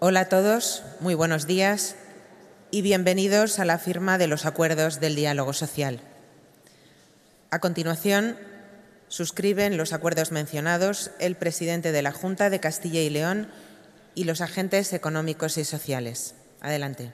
Hola a todos, muy buenos días y bienvenidos a la firma de los acuerdos del diálogo social. A continuación, suscriben los acuerdos mencionados el presidente de la Junta de Castilla y León y los agentes económicos y sociales. Adelante.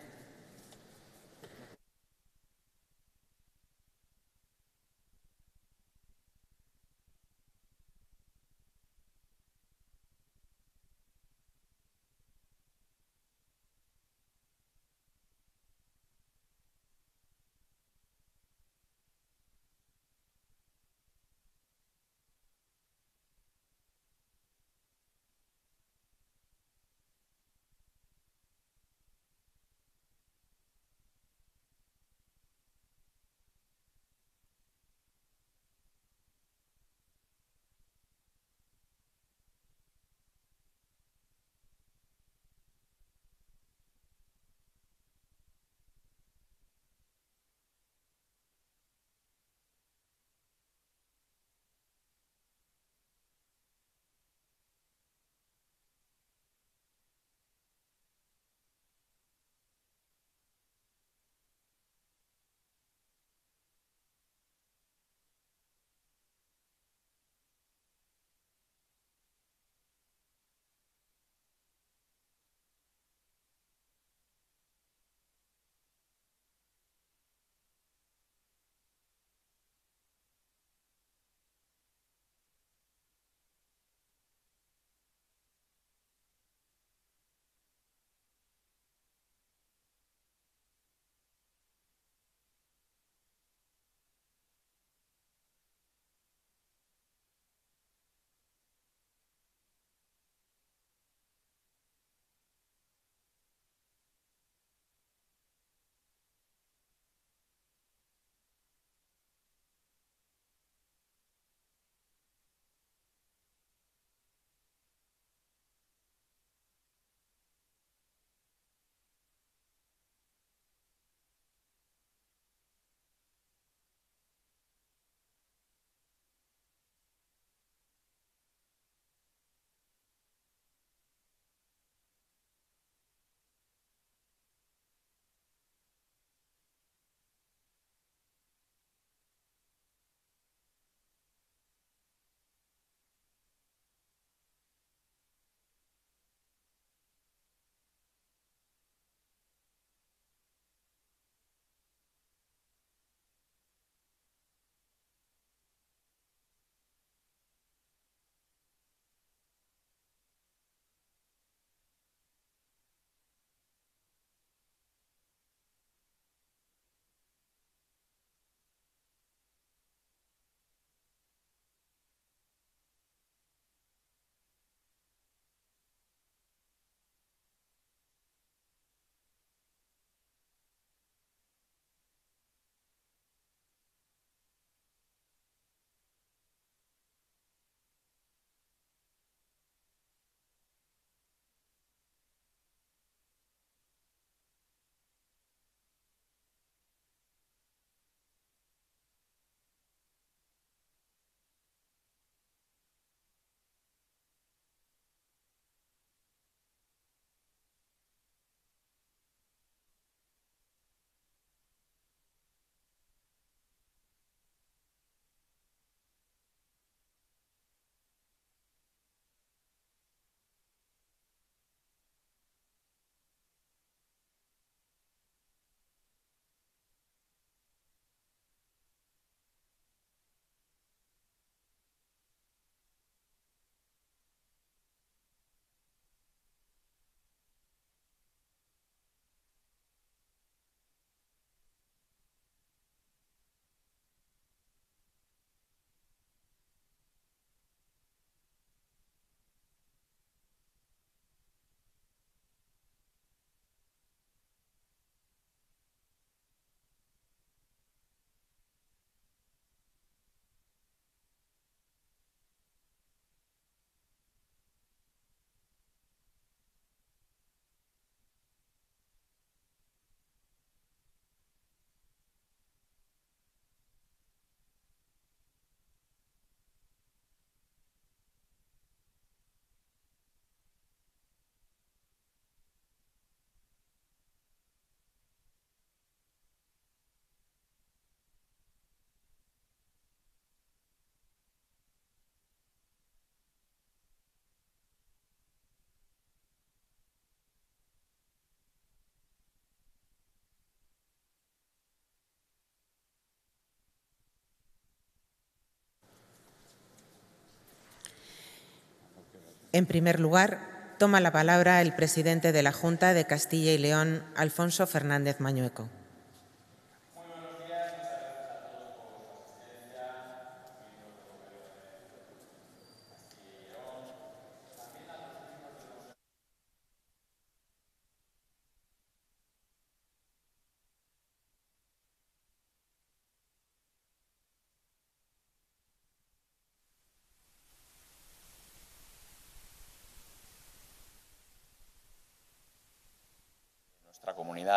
En primer lugar, toma la palabra el presidente de la Junta de Castilla y León, Alfonso Fernández Mañueco.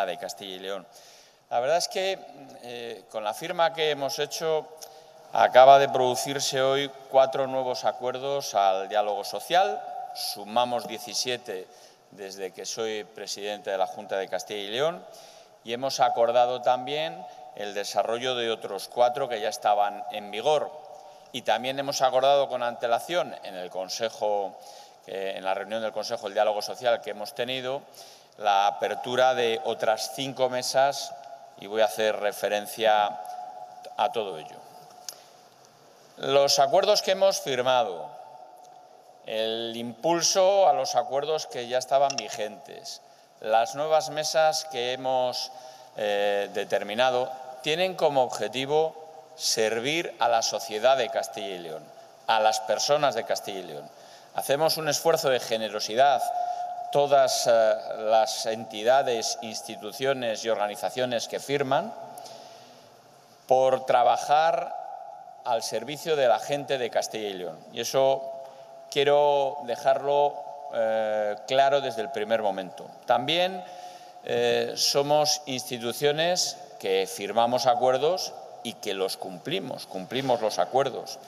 De Castilla y León. La verdad es que con la firma que hemos hecho acaba de producirse hoy 4 nuevos acuerdos al diálogo social, sumamos 17 desde que soy presidente de la Junta de Castilla y León y hemos acordado también el desarrollo de otros 4 que ya estaban en vigor y también hemos acordado con antelación en el Consejo, en la reunión del Consejo del Diálogo Social que hemos tenido, la apertura de otras 5 mesas y voy a hacer referencia a todo ello. Los acuerdos que hemos firmado, el impulso a los acuerdos que ya estaban vigentes, las nuevas mesas que hemos determinado, tienen como objetivo servir a la sociedad de Castilla y León, a las personas de Castilla y León. Hacemos un esfuerzo de generosidad. Todas las entidades, instituciones y organizaciones que firman, por trabajar al servicio de la gente de Castilla y León. Y eso quiero dejarlo claro desde el primer momento. También somos instituciones que firmamos acuerdos y que los cumplimos, cumplimos los acuerdos.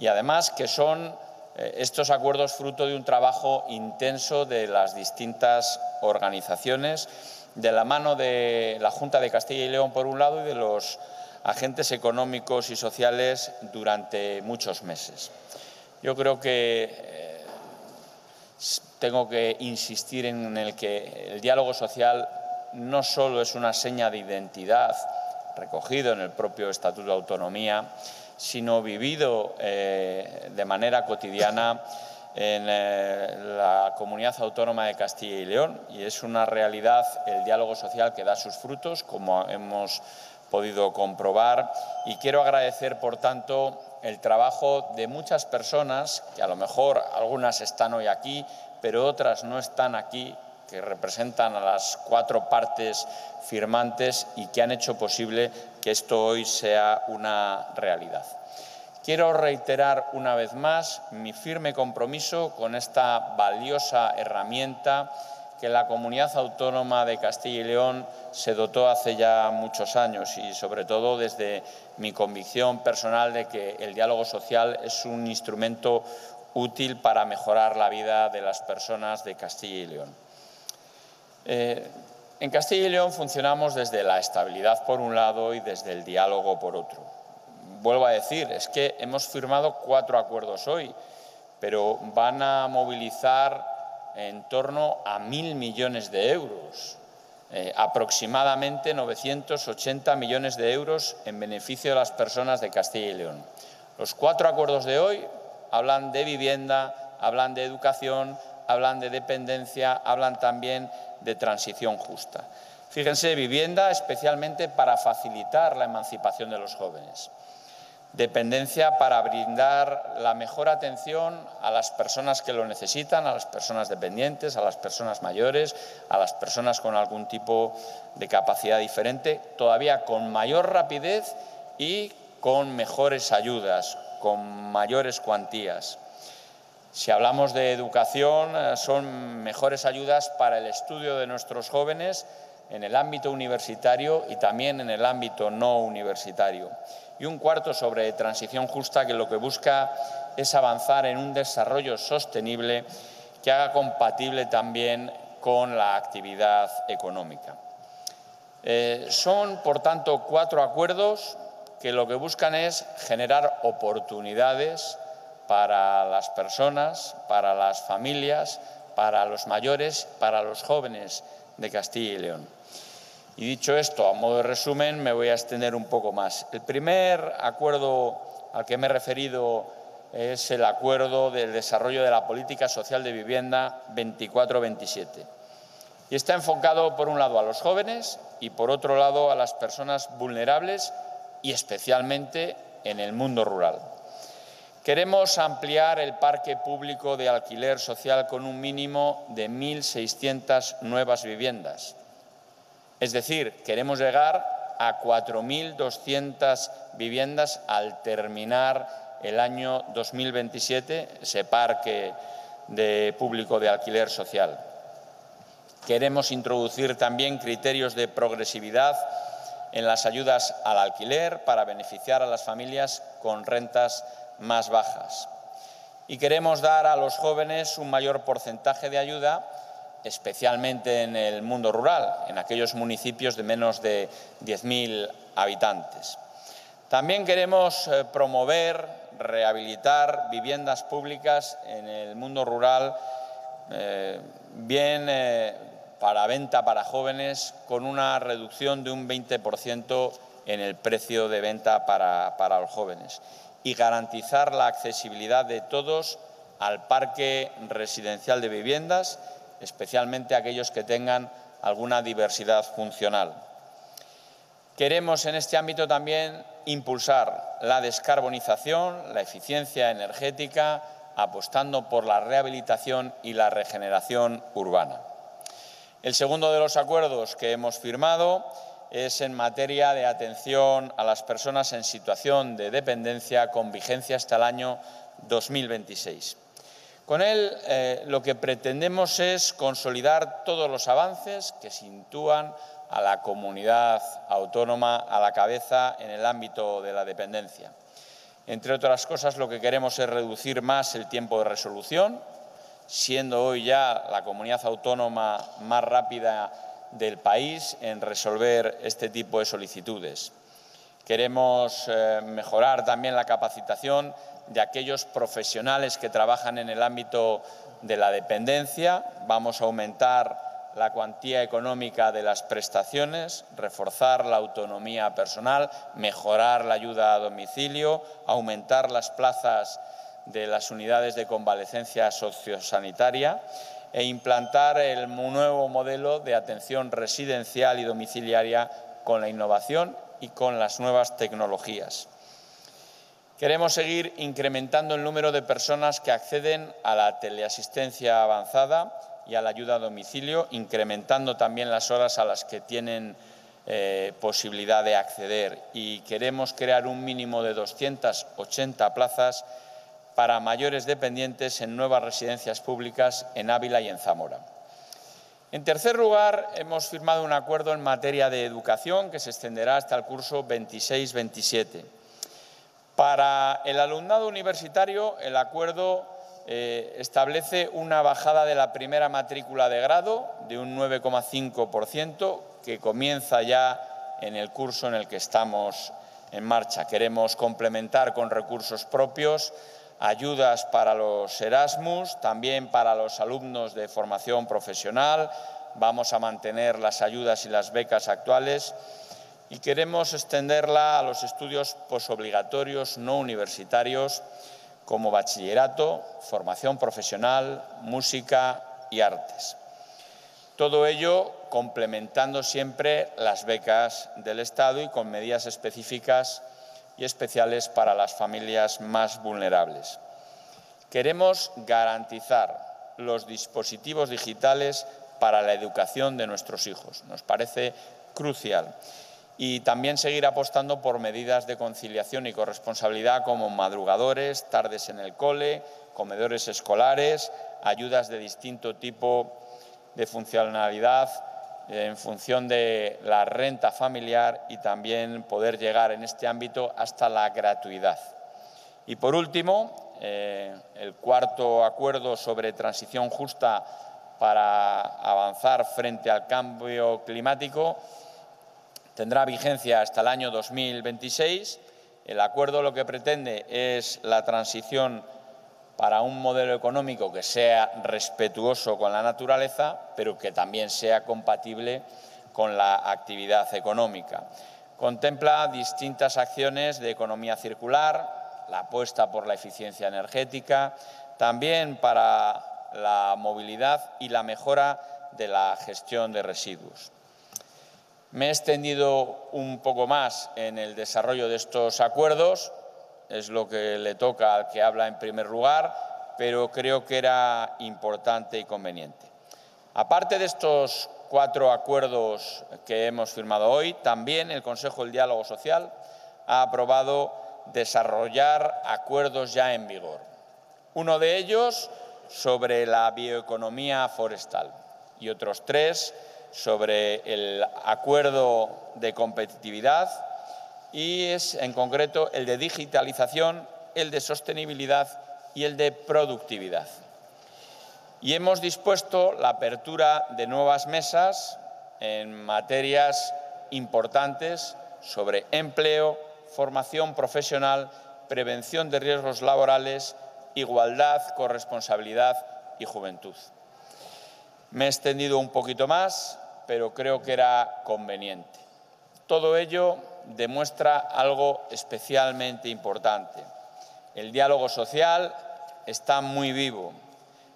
Y además que son estos acuerdos fruto de un trabajo intenso de las distintas organizaciones, de la mano de la Junta de Castilla y León por un lado y de los agentes económicos y sociales durante muchos meses. Yo creo que tengo que insistir en el que el diálogo social no solo es una seña de identidad recogido en el propio Estatuto de Autonomía, sino vivido de manera cotidiana en la comunidad autónoma de Castilla y León. Y es una realidad el diálogo social que da sus frutos, como hemos podido comprobar. Y quiero agradecer, por tanto, el trabajo de muchas personas, que a lo mejor algunas están hoy aquí, pero otras no están aquí, que representan a las 4 partes firmantes y que han hecho posible que esto hoy sea una realidad. Quiero reiterar una vez más mi firme compromiso con esta valiosa herramienta que la Comunidad Autónoma de Castilla y León se dotó hace ya muchos años y, sobre todo, desde mi convicción personal de que el diálogo social es un instrumento útil para mejorar la vida de las personas de Castilla y León. En Castilla y León funcionamos desde la estabilidad por un lado y desde el diálogo por otro. Vuelvo a decir, es que hemos firmado 4 acuerdos hoy, pero van a movilizar en torno a 1.000 millones de euros, aproximadamente 980 millones de euros en beneficio de las personas de Castilla y León. Los 4 acuerdos de hoy hablan de vivienda, hablan de educación, hablan de dependencia, hablan también de transición justa. Fíjense, vivienda especialmente para facilitar la emancipación de los jóvenes. Dependencia para brindar la mejor atención a las personas que lo necesitan, a las personas dependientes, a las personas mayores, a las personas con algún tipo de capacidad diferente, todavía con mayor rapidez y con mejores ayudas, con mayores cuantías. Si hablamos de educación, son mejores ayudas para el estudio de nuestros jóvenes en el ámbito universitario y también en el ámbito no universitario. Y un cuarto sobre transición justa, que lo que busca es avanzar en un desarrollo sostenible que haga compatible también con la actividad económica. Son, por tanto, 4 acuerdos que lo que buscan es generar oportunidades para las personas, para las familias, para los mayores, para los jóvenes de Castilla y León. Y dicho esto, a modo de resumen, me voy a extender un poco más. El primer acuerdo al que me he referido es el acuerdo del desarrollo de la política social de vivienda 24-27. Y está enfocado, por un lado, a los jóvenes y, por otro lado, a las personas vulnerables y especialmente en el mundo rural. Queremos ampliar el parque público de alquiler social con un mínimo de 1.600 nuevas viviendas. Es decir, queremos llegar a 4.200 viviendas al terminar el año 2027, ese parque público de alquiler social. Queremos introducir también criterios de progresividad en las ayudas al alquiler para beneficiar a las familias con rentas más bajas. Y queremos dar a los jóvenes un mayor porcentaje de ayuda, especialmente en el mundo rural, en aquellos municipios de menos de 10.000 habitantes. También queremos promover, rehabilitar viviendas públicas en el mundo rural, bien para venta para jóvenes, con una reducción de un 20% en el precio de venta para los jóvenes, y garantizar la accesibilidad de todos al parque residencial de viviendas, especialmente aquellos que tengan alguna diversidad funcional. Queremos en este ámbito también impulsar la descarbonización, la eficiencia energética, apostando por la rehabilitación y la regeneración urbana. El segundo de los acuerdos que hemos firmado es en materia de atención a las personas en situación de dependencia, con vigencia hasta el año 2026. Con él lo que pretendemos es consolidar todos los avances que sitúan a la comunidad autónoma a la cabeza en el ámbito de la dependencia. Entre otras cosas, lo que queremos es reducir más el tiempo de resolución, siendo hoy ya la comunidad autónoma más rápida del país en resolver este tipo de solicitudes. Queremos mejorar también la capacitación de aquellos profesionales que trabajan en el ámbito de la dependencia. Vamos a aumentar la cuantía económica de las prestaciones, reforzar la autonomía personal, mejorar la ayuda a domicilio, aumentar las plazas de las unidades de convalecencia sociosanitaria e implantar el nuevo modelo de atención residencial y domiciliaria con la innovación y con las nuevas tecnologías. Queremos seguir incrementando el número de personas que acceden a la teleasistencia avanzada y a la ayuda a domicilio, incrementando también las horas a las que tienen posibilidad de acceder. Y queremos crear un mínimo de 280 plazas para mayores dependientes en nuevas residencias públicas en Ávila y en Zamora. En tercer lugar, hemos firmado un acuerdo en materia de educación que se extenderá hasta el curso 26-27. Para el alumnado universitario, el acuerdo establece una bajada de la primera matrícula de grado de un 9,5% que comienza ya en el curso en el que estamos en marcha. Queremos complementar con recursos propios ayudas para los Erasmus, también para los alumnos de formación profesional. Vamos a mantener las ayudas y las becas actuales. Y queremos extenderla a los estudios posobligatorios no universitarios como bachillerato, formación profesional, música y artes. Todo ello complementando siempre las becas del Estado y con medidas específicas y especiales para las familias más vulnerables. Queremos garantizar los dispositivos digitales para la educación de nuestros hijos. Nos parece crucial. Y también seguir apostando por medidas de conciliación y corresponsabilidad como madrugadores, tardes en el cole, comedores escolares, ayudas de distinto tipo de funcionalidad en función de la renta familiar y también poder llegar en este ámbito hasta la gratuidad. Y por último, el cuarto acuerdo sobre transición justa para avanzar frente al cambio climático tendrá vigencia hasta el año 2026. El acuerdo lo que pretende es la transición para un modelo económico que sea respetuoso con la naturaleza, pero que también sea compatible con la actividad económica. Contempla distintas acciones de economía circular, la apuesta por la eficiencia energética, también para la movilidad y la mejora de la gestión de residuos. Me he extendido un poco más en el desarrollo de estos acuerdos, es lo que le toca al que habla en primer lugar, pero creo que era importante y conveniente. Aparte de estos cuatro acuerdos que hemos firmado hoy, también el Consejo del Diálogo Social ha aprobado desarrollar acuerdos ya en vigor. Uno de ellos sobre la bioeconomía forestal y otros tres sobre el acuerdo de competitividad y es en concreto el de digitalización, el de sostenibilidad y el de productividad. Y hemos dispuesto la apertura de nuevas mesas en materias importantes sobre empleo, formación profesional, prevención de riesgos laborales, igualdad, corresponsabilidad y juventud. Me he extendido un poquito más, pero creo que era conveniente. Todo ello demuestra algo especialmente importante. El diálogo social está muy vivo.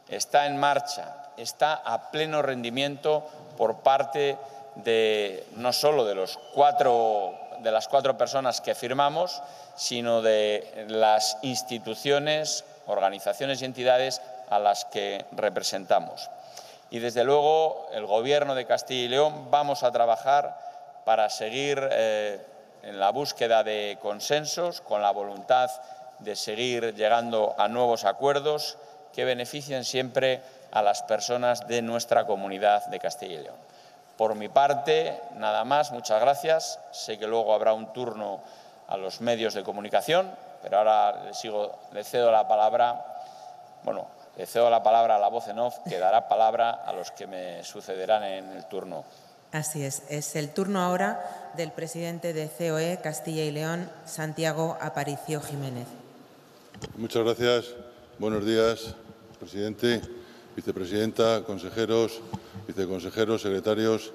Está en marcha, está a pleno rendimiento por parte de no solo de las cuatro personas que firmamos, sino de las instituciones, organizaciones y entidades a las que representamos. Y desde luego el Gobierno de Castilla y León vamos a trabajar para seguir en la búsqueda de consensos con la voluntad de seguir llegando a nuevos acuerdos que beneficien siempre a las personas de nuestra comunidad de Castilla y León. Por mi parte, nada más, muchas gracias. Sé que luego habrá un turno a los medios de comunicación, pero ahora le cedo la palabra a la voz en off, que dará palabra a los que me sucederán en el turno. Así es el turno ahora del presidente de CEOE Castilla y León, Santiago Aparicio Jiménez. Muchas gracias. Buenos días, presidente, vicepresidenta, consejeros, viceconsejeros, secretarios,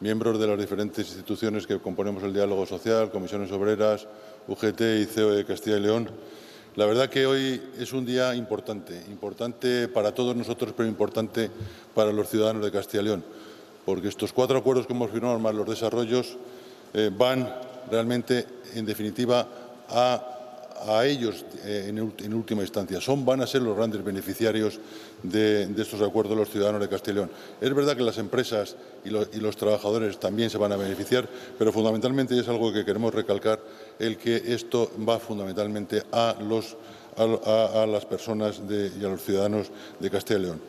miembros de las diferentes instituciones que componemos el diálogo social, Comisiones Obreras, UGT y CEOE de Castilla y León. La verdad que hoy es un día importante, importante para todos nosotros, pero importante para los ciudadanos de Castilla y León, porque estos cuatro acuerdos que hemos firmado, más los desarrollos, van realmente, en definitiva, a ellos en última instancia. Van a ser los grandes beneficiarios de estos acuerdos los ciudadanos de Castilla y León. Es verdad que las empresas y los trabajadores también se van a beneficiar, pero fundamentalmente, y es algo que queremos recalcar, el que esto va fundamentalmente a las personas y a los ciudadanos de Castilla y León.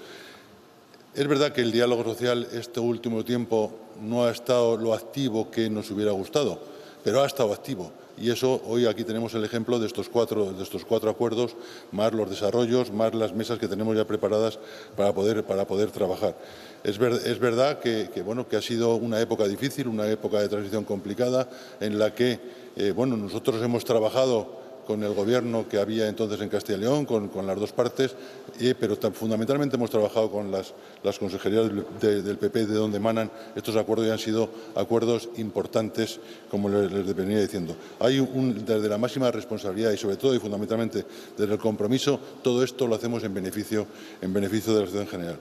Es verdad que el diálogo social este último tiempo no ha estado lo activo que nos hubiera gustado, pero ha estado activo. Y eso, hoy aquí tenemos el ejemplo de estos cuatro acuerdos, más los desarrollos, más las mesas que tenemos ya preparadas para poder trabajar. Es verdad que ha sido una época difícil, una época de transición complicada, en la que nosotros hemos trabajado con el Gobierno que había entonces en Castilla y León, con las dos partes, pero fundamentalmente hemos trabajado con las consejerías del PP, de donde emanan estos acuerdos, y han sido acuerdos importantes, como les venía diciendo. Hay desde la máxima responsabilidad y, sobre todo y fundamentalmente, desde el compromiso, todo esto lo hacemos en beneficio de la sociedad en general.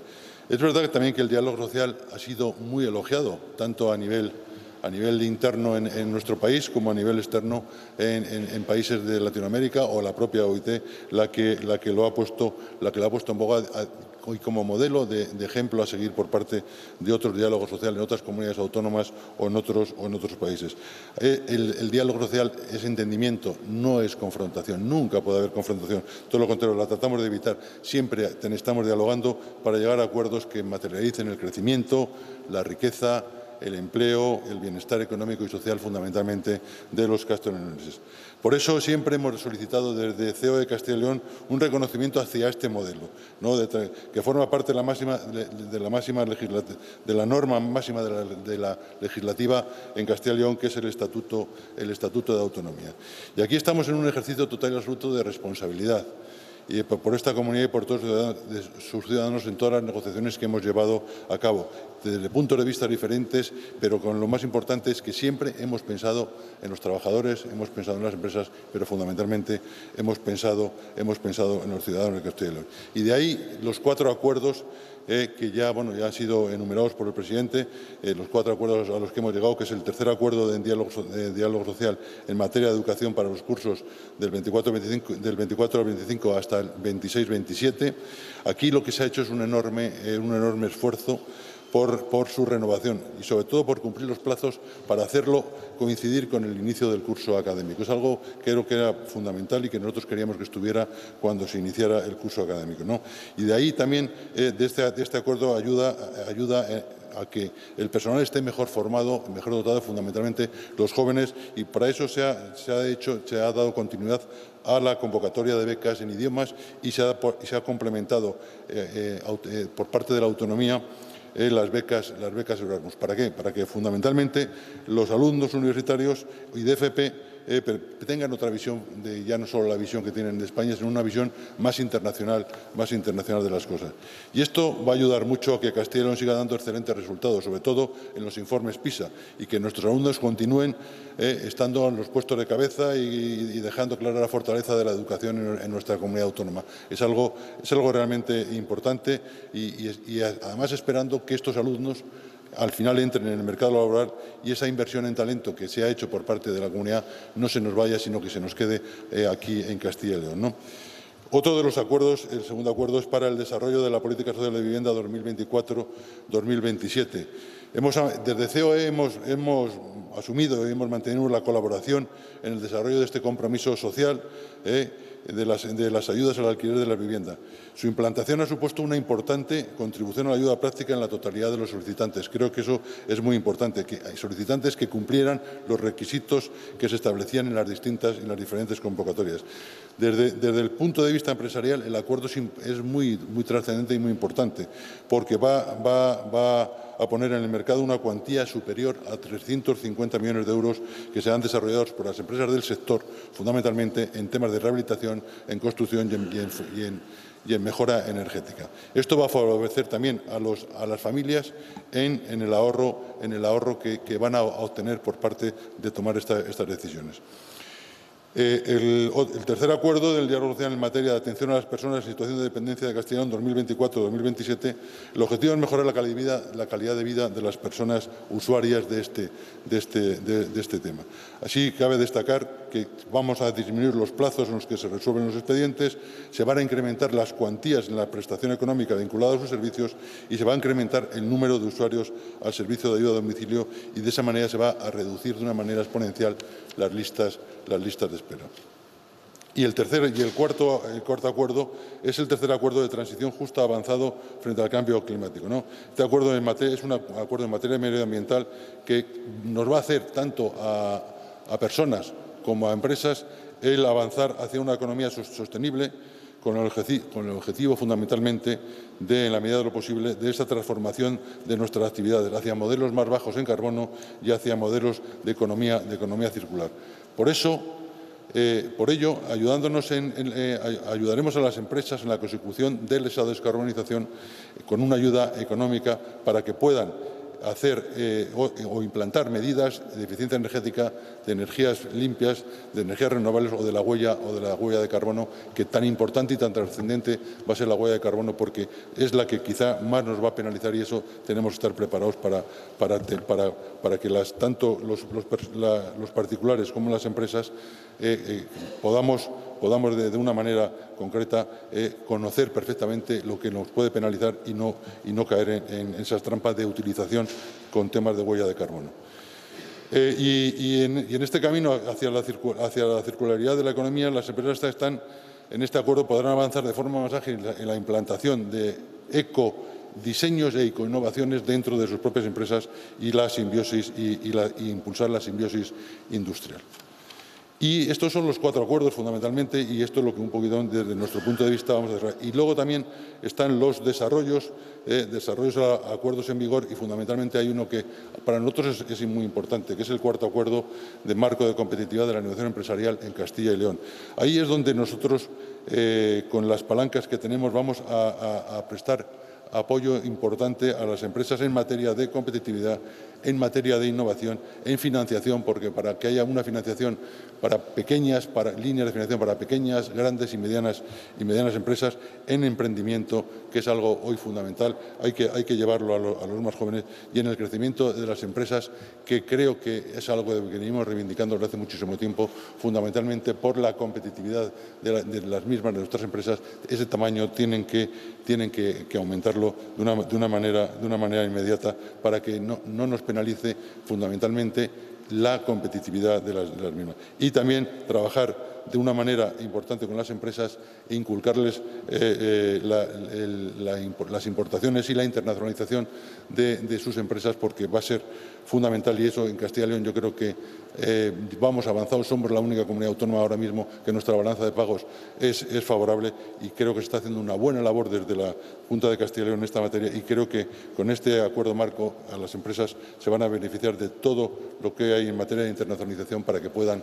Es verdad también que el diálogo social ha sido muy elogiado, tanto a nivel interno en nuestro país como a nivel externo en países de Latinoamérica, o la propia OIT, la que lo ha puesto en boga y como modelo de ejemplo a seguir por parte de otros diálogos sociales en otras comunidades autónomas o en otros países. El diálogo social es entendimiento, no es confrontación. Nunca puede haber confrontación. Todo lo contrario, la tratamos de evitar. Siempre estamos dialogando para llegar a acuerdos que materialicen el crecimiento, la riqueza, el empleo, el bienestar económico y social, fundamentalmente, de los castellonenses. Por eso siempre hemos solicitado desde CEOE Castilla y León un reconocimiento hacia este modelo, ¿no? Que forma parte de la norma máxima de la legislativa en Castilla y León, que es el Estatuto de Autonomía. Y aquí estamos en un ejercicio total y absoluto de responsabilidad. y por esta comunidad y por todos sus ciudadanos en todas las negociaciones que hemos llevado a cabo, desde puntos de vista diferentes, pero con lo más importante es que siempre hemos pensado en los trabajadores, hemos pensado en las empresas, pero fundamentalmente hemos pensado en los ciudadanos de Castilla y León. Y de ahí los cuatro acuerdos que ya han sido enumerados por el presidente, los cuatro acuerdos a los que hemos llegado, que es el tercer acuerdo de diálogo social en materia de educación para los cursos del 24 al 25 hasta el 26-27. Aquí lo que se ha hecho es un enorme esfuerzo por su renovación y, sobre todo, por cumplir los plazos para hacerlo coincidir con el inicio del curso académico. Es algo que creo que era fundamental y que nosotros queríamos que estuviera cuando se iniciara el curso académico, ¿no? Y de ahí también, de este acuerdo, ayuda a que el personal esté mejor formado, mejor dotado, fundamentalmente los jóvenes, y para eso se ha dado continuidad a la convocatoria de becas en idiomas y se ha complementado por parte de la autonomía las becas Erasmus. ¿Para qué? Para que fundamentalmente los alumnos universitarios y de FP tengan otra visión, ya no solo la visión que tienen de España, sino una visión más internacional de las cosas. Y esto va a ayudar mucho a que Castilla y León siga dando excelentes resultados, sobre todo en los informes PISA, y que nuestros alumnos continúen estando en los puestos de cabeza y dejando clara la fortaleza de la educación en nuestra comunidad autónoma. Es algo realmente importante y además esperando que estos alumnos al final entren en el mercado laboral y esa inversión en talento que se ha hecho por parte de la comunidad no se nos vaya, sino que se nos quede aquí en Castilla y León, ¿no? Otro de los acuerdos, el segundo acuerdo, es para el desarrollo de la política social de vivienda 2024-2027. Desde CEOE hemos asumido y hemos mantenido la colaboración en el desarrollo de este compromiso social de las ayudas al alquiler de la vivienda. Su implantación ha supuesto una importante contribución a la ayuda práctica en la totalidad de los solicitantes. Creo que eso es muy importante, que hay solicitantes que cumplieran los requisitos que se establecían en las diferentes convocatorias. Desde el punto de vista empresarial, el acuerdo es muy trascendente y muy importante, porque va a poner en el mercado una cuantía superior a 350 millones de euros que serán desarrollados por las empresas del sector, fundamentalmente en temas de rehabilitación, en construcción y en mejora energética. Esto va a favorecer también a las familias en el ahorro que van a obtener por parte de tomar estas decisiones. El tercer acuerdo del diálogo social en materia de atención a las personas en situación de dependencia de Castilla y León 2024-2027, el objetivo es mejorar la calidad de vida de las personas usuarias de este tema. Así, cabe destacar que vamos a disminuir los plazos en los que se resuelven los expedientes, se van a incrementar las cuantías en la prestación económica vinculada a sus servicios y se va a incrementar el número de usuarios al servicio de ayuda a domicilio, y de esa manera se va a reducir de una manera exponencial las listas de espera. Y el cuarto acuerdo es el tercer acuerdo de transición justa avanzado frente al cambio climático, ¿no? Este acuerdo es un acuerdo en materia medioambiental que nos va a hacer tanto a personas como a empresas el avanzar hacia una economía sostenible, con el objetivo fundamentalmente de, en la medida de lo posible, de esta transformación de nuestras actividades hacia modelos más bajos en carbono y hacia modelos de economía circular. Por ello, ayudaremos a las empresas en la consecución de esa descarbonización con una ayuda económica para que puedan hacer o implantar medidas de eficiencia energética, de energías limpias, de energías renovables o de la huella de carbono, que tan importante y tan trascendente va a ser la huella de carbono, porque es la que quizá más nos va a penalizar, y eso tenemos que estar preparados para que tanto los particulares como las empresas podamos de una manera concreta conocer perfectamente lo que nos puede penalizar y no caer en esas trampas de utilización con temas de huella de carbono. Y en este camino hacia la circularidad de la economía, las empresas están en este acuerdo podrán avanzar de forma más ágil en la implantación de ecodiseños e ecoinnovaciones dentro de sus propias empresas y impulsar la simbiosis industrial. Y estos son los cuatro acuerdos fundamentalmente, y esto es lo que un poquito desde nuestro punto de vista vamos a desarrollar. Y luego también están los desarrollos a acuerdos en vigor, y fundamentalmente hay uno que para nosotros es muy importante, que es el cuarto acuerdo de marco de competitividad de la innovación empresarial en Castilla y León. Ahí es donde nosotros, con las palancas que tenemos, vamos a prestar apoyo importante a las empresas en materia de competitividad, en materia de innovación, en financiación, porque para que haya una financiación para pequeñas, para líneas de financiación para pequeñas, grandes y medianas empresas, en emprendimiento, que es algo hoy fundamental, hay que llevarlo a los más jóvenes, y en el crecimiento de las empresas, que creo que es algo que venimos reivindicando desde hace muchísimo tiempo, fundamentalmente por la competitividad de nuestras empresas. Ese tamaño tienen que aumentarlo de una manera inmediata, para que no nos penalice fundamentalmente la competitividad de las mismas. Y también trabajar de una manera importante con las empresas e inculcarles las importaciones y la internacionalización de sus empresas, porque va a ser fundamental, y eso en Castilla y León yo creo que vamos avanzados. Somos la única comunidad autónoma ahora mismo que nuestra balanza de pagos es favorable, y creo que se está haciendo una buena labor desde la Junta de Castilla y León en esta materia, y creo que con este acuerdo marco a las empresas se van a beneficiar de todo lo que hay en materia de internacionalización para que puedan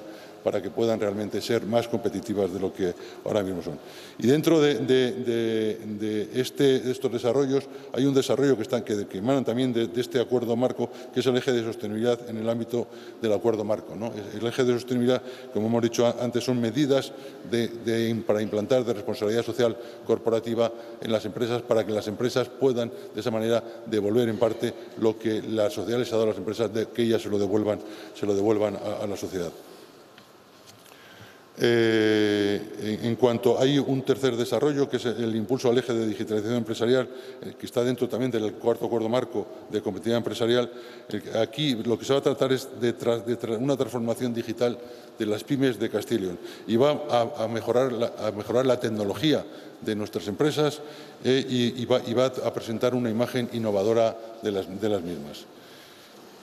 realmente ser más competitivas de lo que ahora mismo son. Y dentro de estos desarrollos hay un desarrollo que emanan también de este acuerdo marco, que es el eje de sostenibilidad en el ámbito del acuerdo marco, ¿no? El eje de sostenibilidad, como hemos dicho antes, son medidas para implantar de responsabilidad social corporativa en las empresas, para que las empresas puedan de esa manera devolver en parte lo que la sociedad les ha dado a las empresas, de que ellas se lo devuelvan a la sociedad. En cuanto hay un tercer desarrollo, que es el impulso al eje de digitalización empresarial, que está dentro también del cuarto acuerdo marco de competitividad empresarial. Aquí lo que se va a tratar es de una transformación digital de las pymes de Castilla y León, y va a mejorar la tecnología de nuestras empresas y va a presentar una imagen innovadora de las mismas.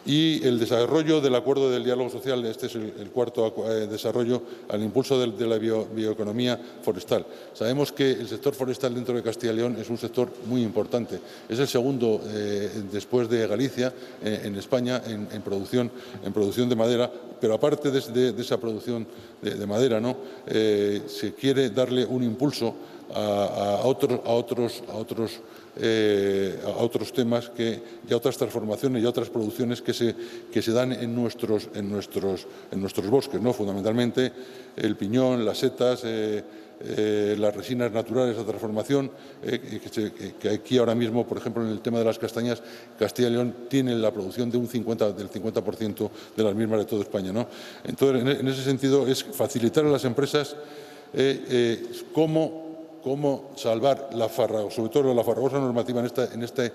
Y el desarrollo del acuerdo del diálogo social, este es el cuarto desarrollo, al impulso de la bioeconomía forestal. Sabemos que el sector forestal dentro de Castilla y León es un sector muy importante. Es el segundo, después de Galicia, en España, en producción de madera, pero aparte de esa producción de madera, ¿no? Se quiere darle un impulso a otros temas y a otras transformaciones y a otras producciones que se dan en nuestros bosques, ¿no? Fundamentalmente el piñón, las setas, las resinas naturales, la transformación, que aquí ahora mismo, por ejemplo, en el tema de las castañas, Castilla y León tiene la producción del 50% de las mismas de toda España, ¿no? Entonces, en ese sentido, es facilitar a las empresas cómo salvar la farragosa, sobre todo la farragosa normativa en esta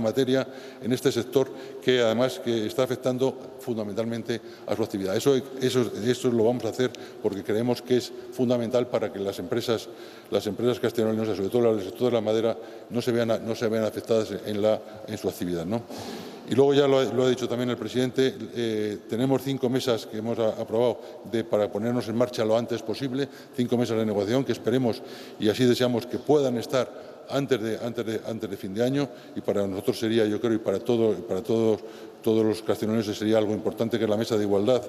materia, en este sector, que además que está afectando fundamentalmente a su actividad. Eso lo vamos a hacer porque creemos que es fundamental para que las empresas castellanas, sobre todo el sector de la madera, no se vean afectadas en su actividad, ¿no? Y luego, ya lo ha dicho también el presidente, tenemos 5 mesas que hemos aprobado para ponernos en marcha lo antes posible, 5 mesas de negociación que esperemos y así deseamos que puedan estar antes de fin de año, y para nosotros sería, yo creo, y para todos los castellonenses sería algo importante, que es la mesa de igualdad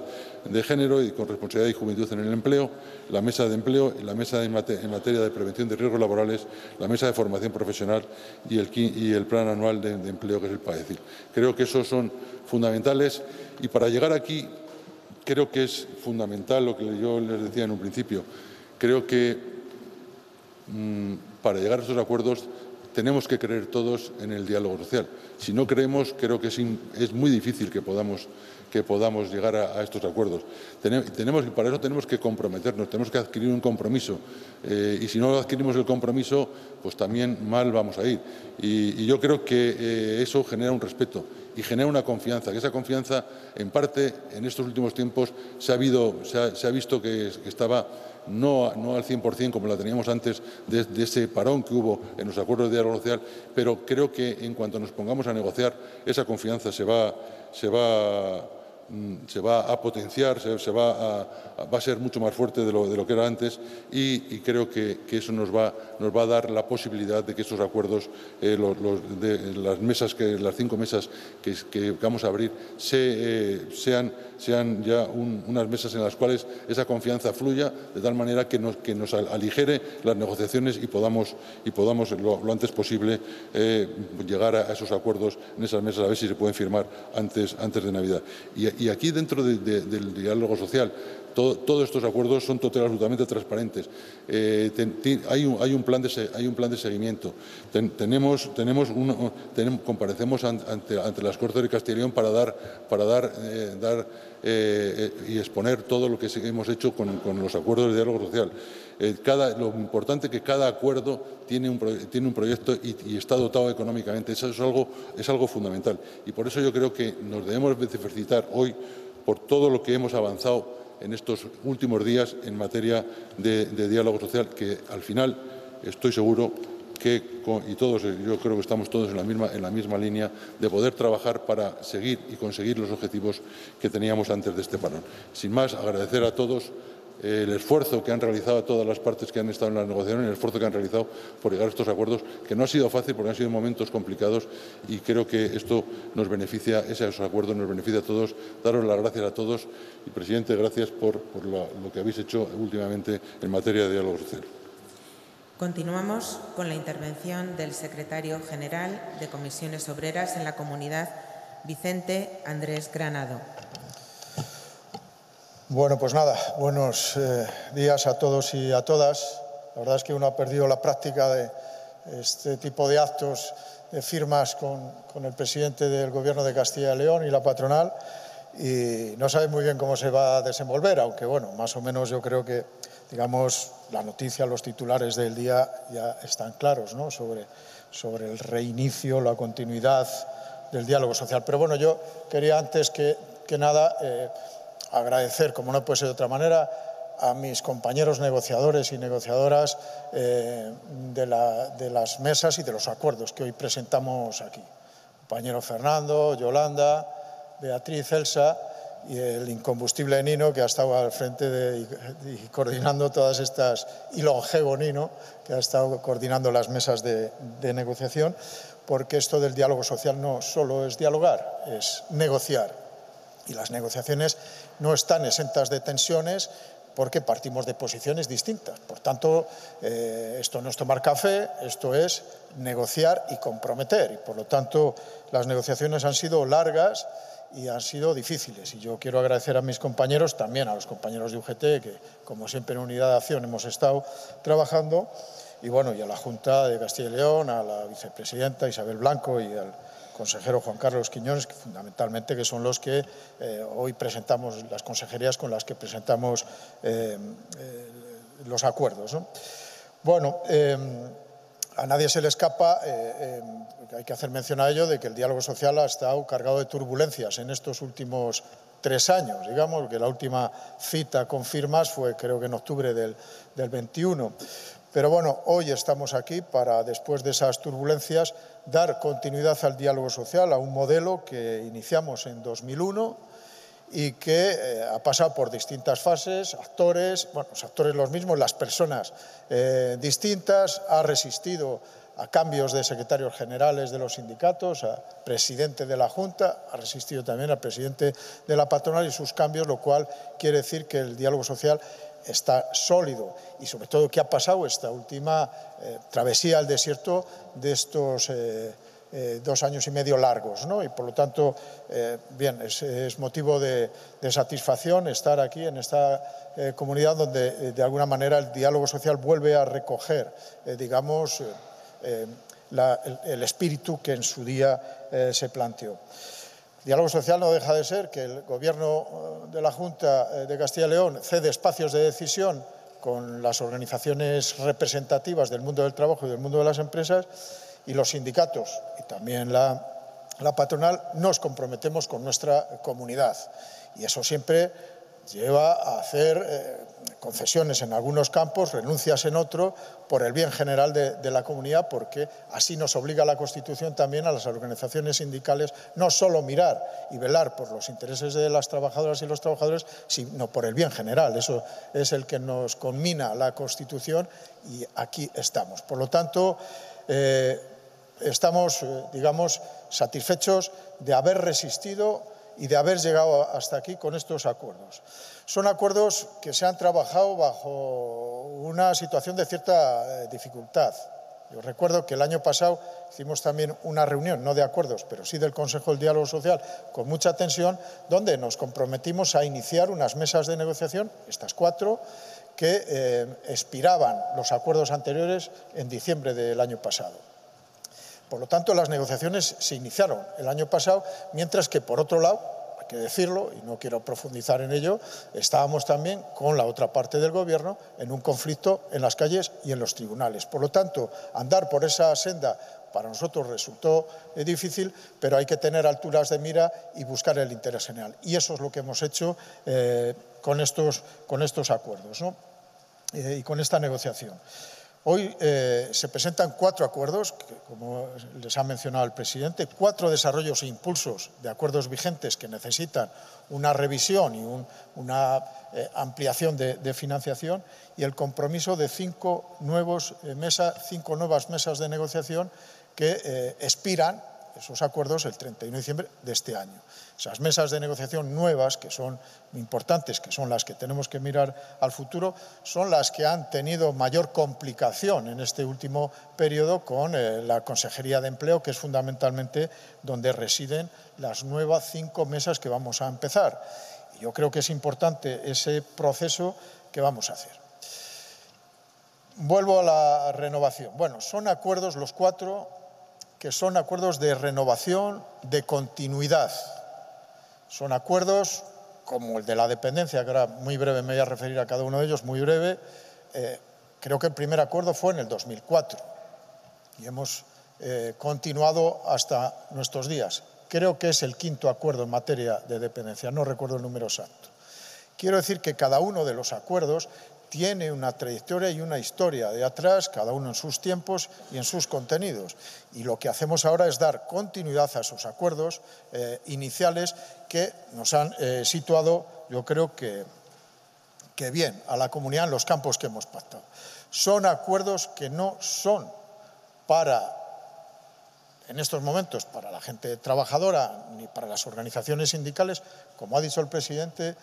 de género y con responsabilidad y juventud en el empleo, la mesa de empleo, la mesa en materia de prevención de riesgos laborales, la mesa de formación profesional y el plan anual de empleo, que es el PAECIL. Creo que esos son fundamentales, y para llegar aquí creo que es fundamental lo que yo les decía en un principio. Creo que para llegar a estos acuerdos tenemos que creer todos en el diálogo social. Si no creemos, creo que es muy difícil que podamos llegar a estos acuerdos. Para eso tenemos que comprometernos, tenemos que adquirir un compromiso. Y si no adquirimos el compromiso, pues también mal vamos a ir. Y yo creo que eso genera un respeto y genera una confianza, que esa confianza, en parte, en estos últimos tiempos se ha visto que estaba no al 100% como la teníamos antes de ese parón que hubo en los acuerdos de diálogo social, pero creo que en cuanto nos pongamos a negociar, esa confianza se va potenciar, va a ser mucho más fuerte de lo que era antes, y creo que eso nos va a dar la posibilidad de que estos acuerdos, las 5 mesas que vamos a abrir, sean ya unas mesas en las cuales esa confianza fluya de tal manera que nos aligere las negociaciones y podamos lo antes posible llegar a esos acuerdos en esas mesas, a ver si se pueden firmar antes de Navidad. Y aquí, dentro del diálogo social, todos estos acuerdos son totalmente, absolutamente transparentes. Hay un plan de seguimiento. Comparecemos ante las Cortes de Castilla y León para dar y exponer todo lo que hemos hecho con los acuerdos de diálogo social. Lo importante es que cada acuerdo tiene un proyecto y está dotado económicamente. Eso es algo fundamental. Y por eso yo creo que nos debemos felicitar hoy por todo lo que hemos avanzado en estos últimos días en materia de diálogo social, que al final estoy seguro que, yo creo que estamos todos en la misma línea de poder trabajar para seguir y conseguir los objetivos que teníamos antes de este parón. Sin más, agradecer a todos el esfuerzo que han realizado todas las partes que han estado en las negociaciones, el esfuerzo que han realizado por llegar a estos acuerdos, que no ha sido fácil porque han sido momentos complicados, y creo que esto nos beneficia, esos acuerdos nos beneficia a todos. Daros las gracias a todos y, presidente, gracias por lo que habéis hecho últimamente en materia de diálogo social. Continuamos con la intervención del secretario general de Comisiones Obreras en la comunidad, Vicente Andrés Granado. Bueno, pues nada, buenos días a todos y a todas. La verdad es que uno ha perdido la práctica de este tipo de actos, de firmas con el presidente del Gobierno de Castilla y León y la patronal, y no sabe muy bien cómo se va a desenvolver, aunque bueno, más o menos yo creo que, digamos, la noticia, los titulares del día ya están claros, ¿no? sobre el reinicio, la continuidad del diálogo social. Pero bueno, yo quería antes que nada agradecer, como no puede ser de otra manera, a mis compañeros negociadores y negociadoras de las mesas y de los acuerdos que hoy presentamos aquí. Compañero Fernando, Yolanda, Beatriz, Elsa y el incombustible Nino, que ha estado al frente y coordinando todas estas, y longevo Nino, que ha estado coordinando las mesas de negociación, porque esto del diálogo social no solo es dialogar, es negociar. Y las negociaciones no están exentas de tensiones porque partimos de posiciones distintas. Por tanto, esto no es tomar café, esto es negociar y comprometer. Y por lo tanto, las negociaciones han sido largas y han sido difíciles. Y yo quiero agradecer a mis compañeros, también a los compañeros de UGT, que como siempre en Unidad de Acción hemos estado trabajando. Y bueno, y a la Junta de Castilla y León, a la vicepresidenta Isabel Blanco y al consejero Juan Carlos Quiñones, que fundamentalmente que son los que hoy presentamos, las consejerías con las que presentamos los acuerdos, ¿no? Bueno, a nadie se le escapa, hay que hacer mención a ello, de que el diálogo social ha estado cargado de turbulencias en estos últimos 3 años, digamos, que la última cita con firmas fue creo que en octubre del 21. Pero bueno, hoy estamos aquí para, después de esas turbulencias, dar continuidad al diálogo social, a un modelo que iniciamos en 2001 y que ha pasado por distintas fases, actores, bueno, los actores los mismos, las personas distintas, ha resistido a cambios de secretarios generales de los sindicatos, a presidente de la Junta, ha resistido también al presidente de la patronal y sus cambios, lo cual quiere decir que el diálogo social está sólido y, sobre todo, que ha pasado esta última travesía al desierto de estos 2 años y medio largos, ¿no? Y, por lo tanto, bien, es motivo de satisfacción estar aquí en esta comunidad donde, de alguna manera, el diálogo social vuelve a recoger, digamos, el espíritu que en su día se planteó. El diálogo social no deja de ser que el Gobierno de la Junta de Castilla y León cede espacios de decisión con las organizaciones representativas del mundo del trabajo y del mundo de las empresas, y los sindicatos y también la patronal nos comprometemos con nuestra comunidad. Y eso siempre lleva a hacer concesiones en algunos campos, renuncias en otro, por el bien general de la comunidad, porque así nos obliga la Constitución también a las organizaciones sindicales no solo mirar y velar por los intereses de las trabajadoras y los trabajadores, sino por el bien general. Eso es el que nos conmina la Constitución y aquí estamos. Por lo tanto, estamos, digamos, satisfechos de haber resistido y de haber llegado hasta aquí con estos acuerdos. Son acuerdos que se han trabajado bajo una situación de cierta dificultad. Yo recuerdo que el año pasado hicimos también una reunión, no de acuerdos, pero sí del Consejo del Diálogo Social, con mucha tensión, donde nos comprometimos a iniciar unas mesas de negociación, estas cuatro, que expiraban los acuerdos anteriores en diciembre del año pasado. Por lo tanto, las negociaciones se iniciaron el año pasado, mientras que, por otro lado, hay que decirlo, y no quiero profundizar en ello, estábamos también con la otra parte del Gobierno en un conflicto en las calles y en los tribunales. Por lo tanto, andar por esa senda para nosotros resultó difícil, pero hay que tener alturas de mira y buscar el interés general. Y eso es lo que hemos hecho con estos acuerdos, ¿no? Y con esta negociación. Hoy se presentan cuatro acuerdos, que, como les ha mencionado el presidente, cuatro desarrollos e impulsos de acuerdos vigentes que necesitan una revisión y una ampliación de financiación, y el compromiso de cinco nuevas mesas de negociación que expiran esos acuerdos el 31 de diciembre de este año. Esas mesas de negociación nuevas, que son importantes, que son las que tenemos que mirar al futuro, son las que han tenido mayor complicación en este último periodo con la Consejería de Empleo, que es fundamentalmente donde residen las nuevas cinco mesas que vamos a empezar. Y yo creo que es importante ese proceso que vamos a hacer. Vuelvo a la renovación. Bueno, son acuerdos los cuatro, que son acuerdos de renovación, de continuidad. Son acuerdos como el de la dependencia, que ahora muy breve me voy a referir a cada uno de ellos, muy breve. Creo que el primer acuerdo fue en el 2004 y hemos continuado hasta nuestros días. Creo que es el quinto acuerdo en materia de dependencia, no recuerdo el número exacto. Quiero decir que cada uno de los acuerdos tiene una trayectoria y una historia de atrás, cada uno en sus tiempos y en sus contenidos. Y lo que hacemos ahora es dar continuidad a esos acuerdos iniciales que nos han situado, yo creo que bien, a la comunidad en los campos que hemos pactado. Son acuerdos que no son para, en estos momentos, para la gente trabajadora ni para las organizaciones sindicales. Como ha dicho el presidente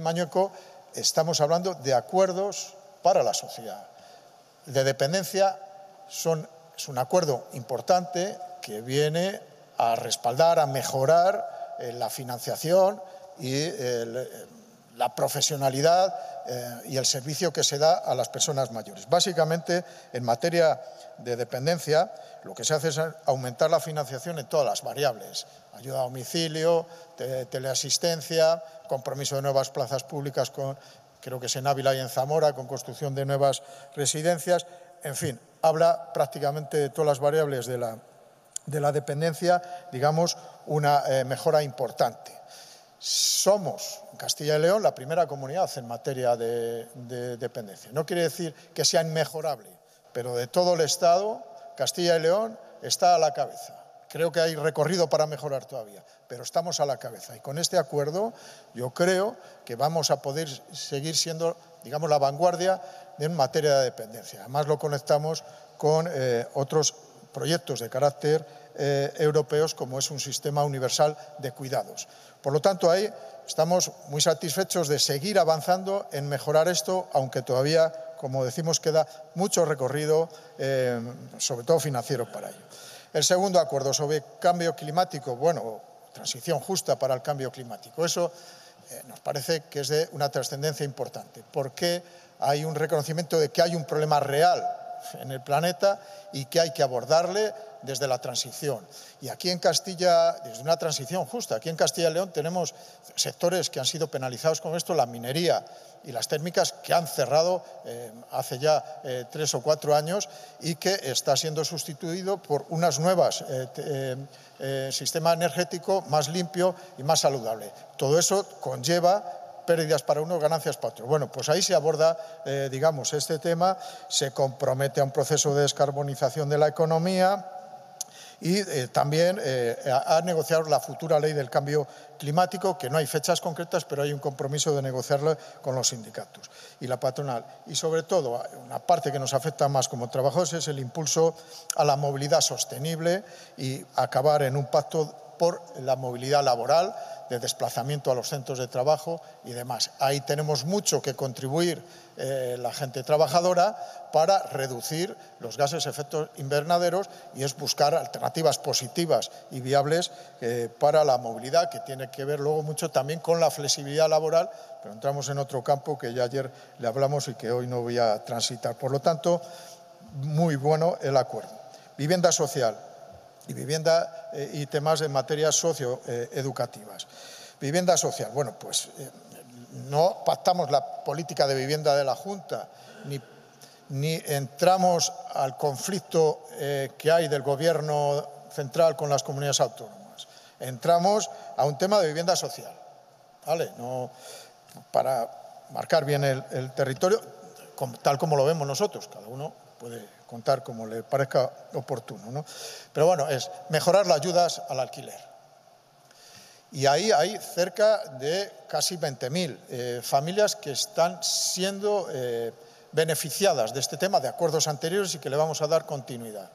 Mañueco, estamos hablando de acuerdos para la sociedad. El de dependencia es un acuerdo importante que viene a respaldar, a mejorar la financiación y la profesionalidad y el servicio que se da a las personas mayores. Básicamente, en materia de dependencia, lo que se hace es aumentar la financiación en todas las variables: ayuda a domicilio, teleasistencia, compromiso de nuevas plazas públicas, creo que es en Ávila y en Zamora, con construcción de nuevas residencias. En fin, habla prácticamente de todas las variables de la dependencia, digamos, una mejora importante. Somos, en Castilla y León, la primera comunidad en materia de dependencia. No quiere decir que sea inmejorable, pero de todo el Estado, Castilla y León está a la cabeza. Creo que hay recorrido para mejorar todavía, pero estamos a la cabeza. Y con este acuerdo yo creo que vamos a poder seguir siendo, digamos, la vanguardia en materia de dependencia. Además, lo conectamos con otros proyectos de carácter europeos, como es un sistema universal de cuidados. Por lo tanto, ahí estamos muy satisfechos de seguir avanzando en mejorar esto, aunque todavía, como decimos, queda mucho recorrido, sobre todo financiero, para ello. El segundo acuerdo sobre cambio climático, bueno, transición justa para el cambio climático. Eso nos parece que es de una trascendencia importante, porque hay un reconocimiento de que hay un problema real en el planeta y que hay que abordarle desde la transición. Y aquí en Castilla, desde una transición justa, aquí en Castilla y León tenemos sectores que han sido penalizados con esto, la minería y las térmicas, que han cerrado hace ya 3 o 4 años y que está siendo sustituido por unas nuevas sistema energético más limpio y más saludable. Todo eso conlleva pérdidas para unos, ganancias para otros. Bueno, pues ahí se aborda, digamos, este tema, se compromete a un proceso de descarbonización de la economía y también a negociar la futura ley del cambio climático, que no hay fechas concretas, pero hay un compromiso de negociarlo con los sindicatos y la patronal. Y sobre todo, una parte que nos afecta más como trabajadores es el impulso a la movilidad sostenible y acabar en un pacto por la movilidad laboral, de desplazamiento a los centros de trabajo y demás. Ahí tenemos mucho que contribuir la gente trabajadora para reducir los gases de efecto invernadero y es buscar alternativas positivas y viables para la movilidad, que tiene que ver luego mucho también con la flexibilidad laboral, pero entramos en otro campo que ya ayer le hablamos y que hoy no voy a transitar. Por lo tanto, muy bueno el acuerdo. Vivienda social. Y vivienda y temas en materias socioeducativas. Vivienda social. Bueno, pues no pactamos la política de vivienda de la Junta, ni entramos al conflicto que hay del Gobierno central con las comunidades autónomas. Entramos a un tema de vivienda social, ¿vale? No, para marcar bien el territorio, tal como lo vemos nosotros, cada uno puede contar como le parezca oportuno, ¿no? Pero bueno, es mejorar las ayudas al alquiler. Y ahí hay cerca de casi 20.000 familias que están siendo beneficiadas de este tema, de acuerdos anteriores y que le vamos a dar continuidad.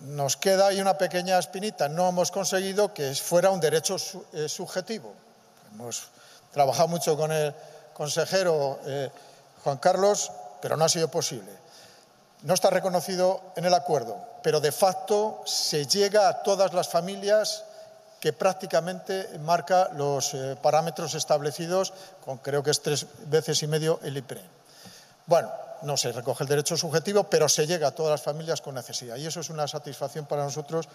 Nos queda ahí una pequeña espinita, no hemos conseguido que fuera un derecho subjetivo. Hemos trabajado mucho con el consejero Juan Carlos, pero no ha sido posible. No está reconocido en el acuerdo, pero de facto se llega a todas las familias que prácticamente marca los parámetros establecidos, con creo que es 3,5 veces el IPREM. Bueno, no se recoge el derecho subjetivo, pero se llega a todas las familias con necesidad. Y eso es una satisfacción para nosotros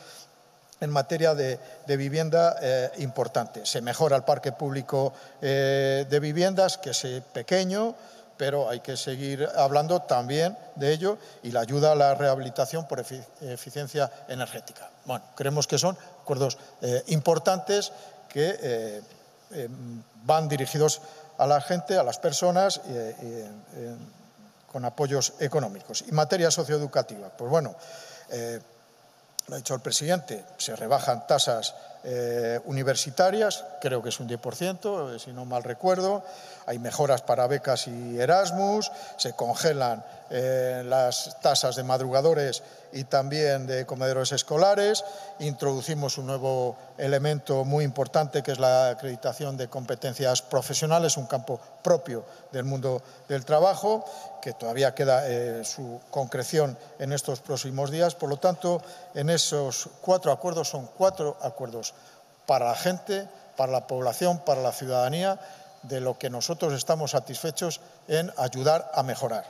en materia de vivienda importante. Se mejora el parque público de viviendas, que es pequeño, pero hay que seguir hablando también de ello y la ayuda a la rehabilitación por eficiencia energética. Bueno, creemos que son acuerdos importantes que van dirigidos a la gente, a las personas, con apoyos económicos. Y materia socioeducativa, pues bueno, lo ha dicho el presidente, se rebajan tasas universitarias, creo que es un 10%, si no mal recuerdo. Hay mejoras para becas y Erasmus, se congelan las tasas de madrugadores y también de comedores escolares. Introducimos un nuevo elemento muy importante que es la acreditación de competencias profesionales, un campo propio del mundo del trabajo, que todavía queda su concreción en estos próximos días. Por lo tanto, en esos cuatro acuerdos, son cuatro acuerdos para la gente, para la población, para la ciudadanía, de lo que nosotros estamos satisfechos en ayudar a mejorar.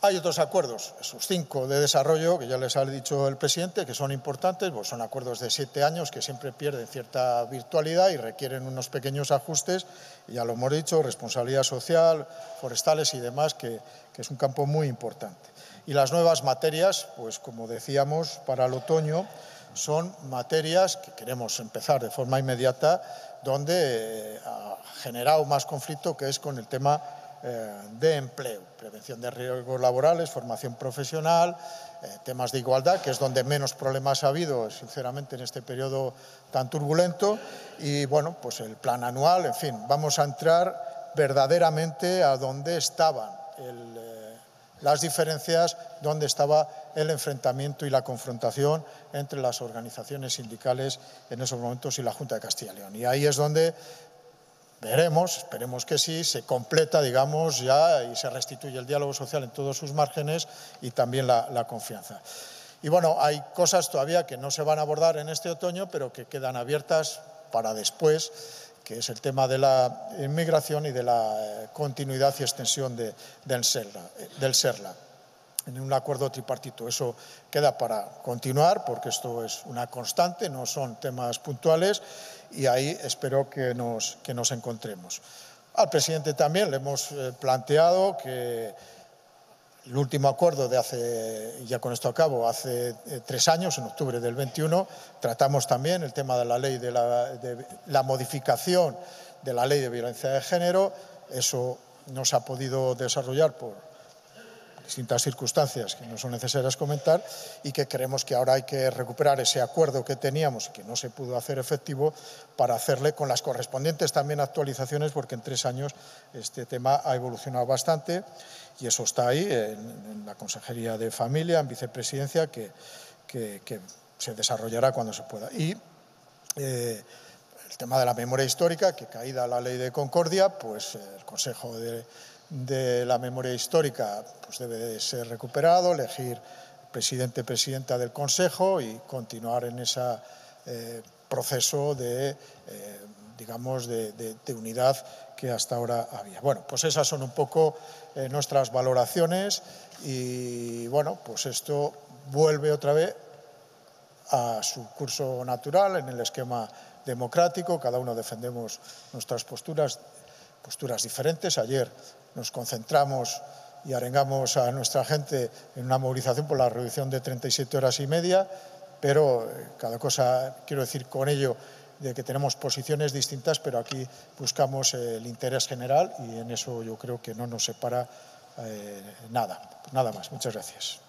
Hay otros acuerdos, esos 5 de desarrollo, que ya les ha dicho el presidente, que son importantes, pues son acuerdos de 7 años que siempre pierden cierta virtualidad y requieren unos pequeños ajustes, y ya lo hemos dicho, responsabilidad social, forestales y demás, que es un campo muy importante. Y las nuevas materias, pues como decíamos, para el otoño, son materias que queremos empezar de forma inmediata, donde ha generado más conflicto, que es con el tema de empleo, prevención de riesgos laborales, formación profesional, temas de igualdad, que es donde menos problemas ha habido, sinceramente, en este periodo tan turbulento. Y bueno, pues el plan anual, en fin, vamos a entrar verdaderamente a donde estaban las diferencias, donde estaba el enfrentamiento y la confrontación entre las organizaciones sindicales en esos momentos y la Junta de Castilla y León. Y ahí es donde veremos, esperemos que sí, se completa, digamos, ya y se restituye el diálogo social en todos sus márgenes y también la confianza. Y bueno, hay cosas todavía que no se van a abordar en este otoño, pero que quedan abiertas para después, que es el tema de la inmigración y de la continuidad y extensión del Serla. En un acuerdo tripartito, eso queda para continuar, porque esto es una constante, no son temas puntuales, y ahí espero que nos encontremos. Al presidente también le hemos planteado que el último acuerdo de hace, ya con esto acabo, hace 3 años, en octubre del 21, tratamos también el tema de la ley de la modificación de la Ley de Violencia de Género. Eso no se ha podido desarrollar por distintas circunstancias que no son necesarias comentar y que creemos que ahora hay que recuperar ese acuerdo que teníamos y que no se pudo hacer efectivo para hacerle con las correspondientes también actualizaciones, porque en 3 años este tema ha evolucionado bastante y eso está ahí en la Consejería de Familia, en Vicepresidencia, que se desarrollará cuando se pueda. Y el tema de la memoria histórica, que caída la Ley de Concordia, pues el Consejo de la Memoria Histórica pues debe de ser recuperado, elegir presidente, presidenta del Consejo y continuar en ese proceso digamos, de unidad que hasta ahora había. Bueno, pues esas son un poco nuestras valoraciones y, bueno, pues esto vuelve otra vez a su curso natural en el esquema democrático. Cada uno defendemos nuestras posturas diferentes. Ayer nos concentramos y arengamos a nuestra gente en una movilización por la reducción de 37 horas y media, pero cada cosa, quiero decir con ello, de que tenemos posiciones distintas, pero aquí buscamos el interés general y en eso yo creo que no nos separa nada más. Muchas gracias.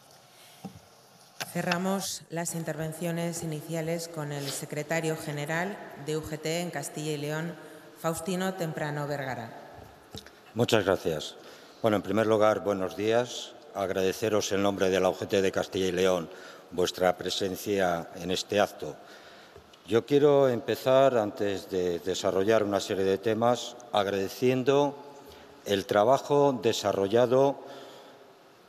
Cerramos las intervenciones iniciales con el secretario general de UGT en Castilla y León, Faustino Temprano Vergara. Muchas gracias. Bueno, en primer lugar, buenos días. Agradeceros en nombre de la UGT de Castilla y León vuestra presencia en este acto. Yo quiero empezar, antes de desarrollar una serie de temas, agradeciendo el trabajo desarrollado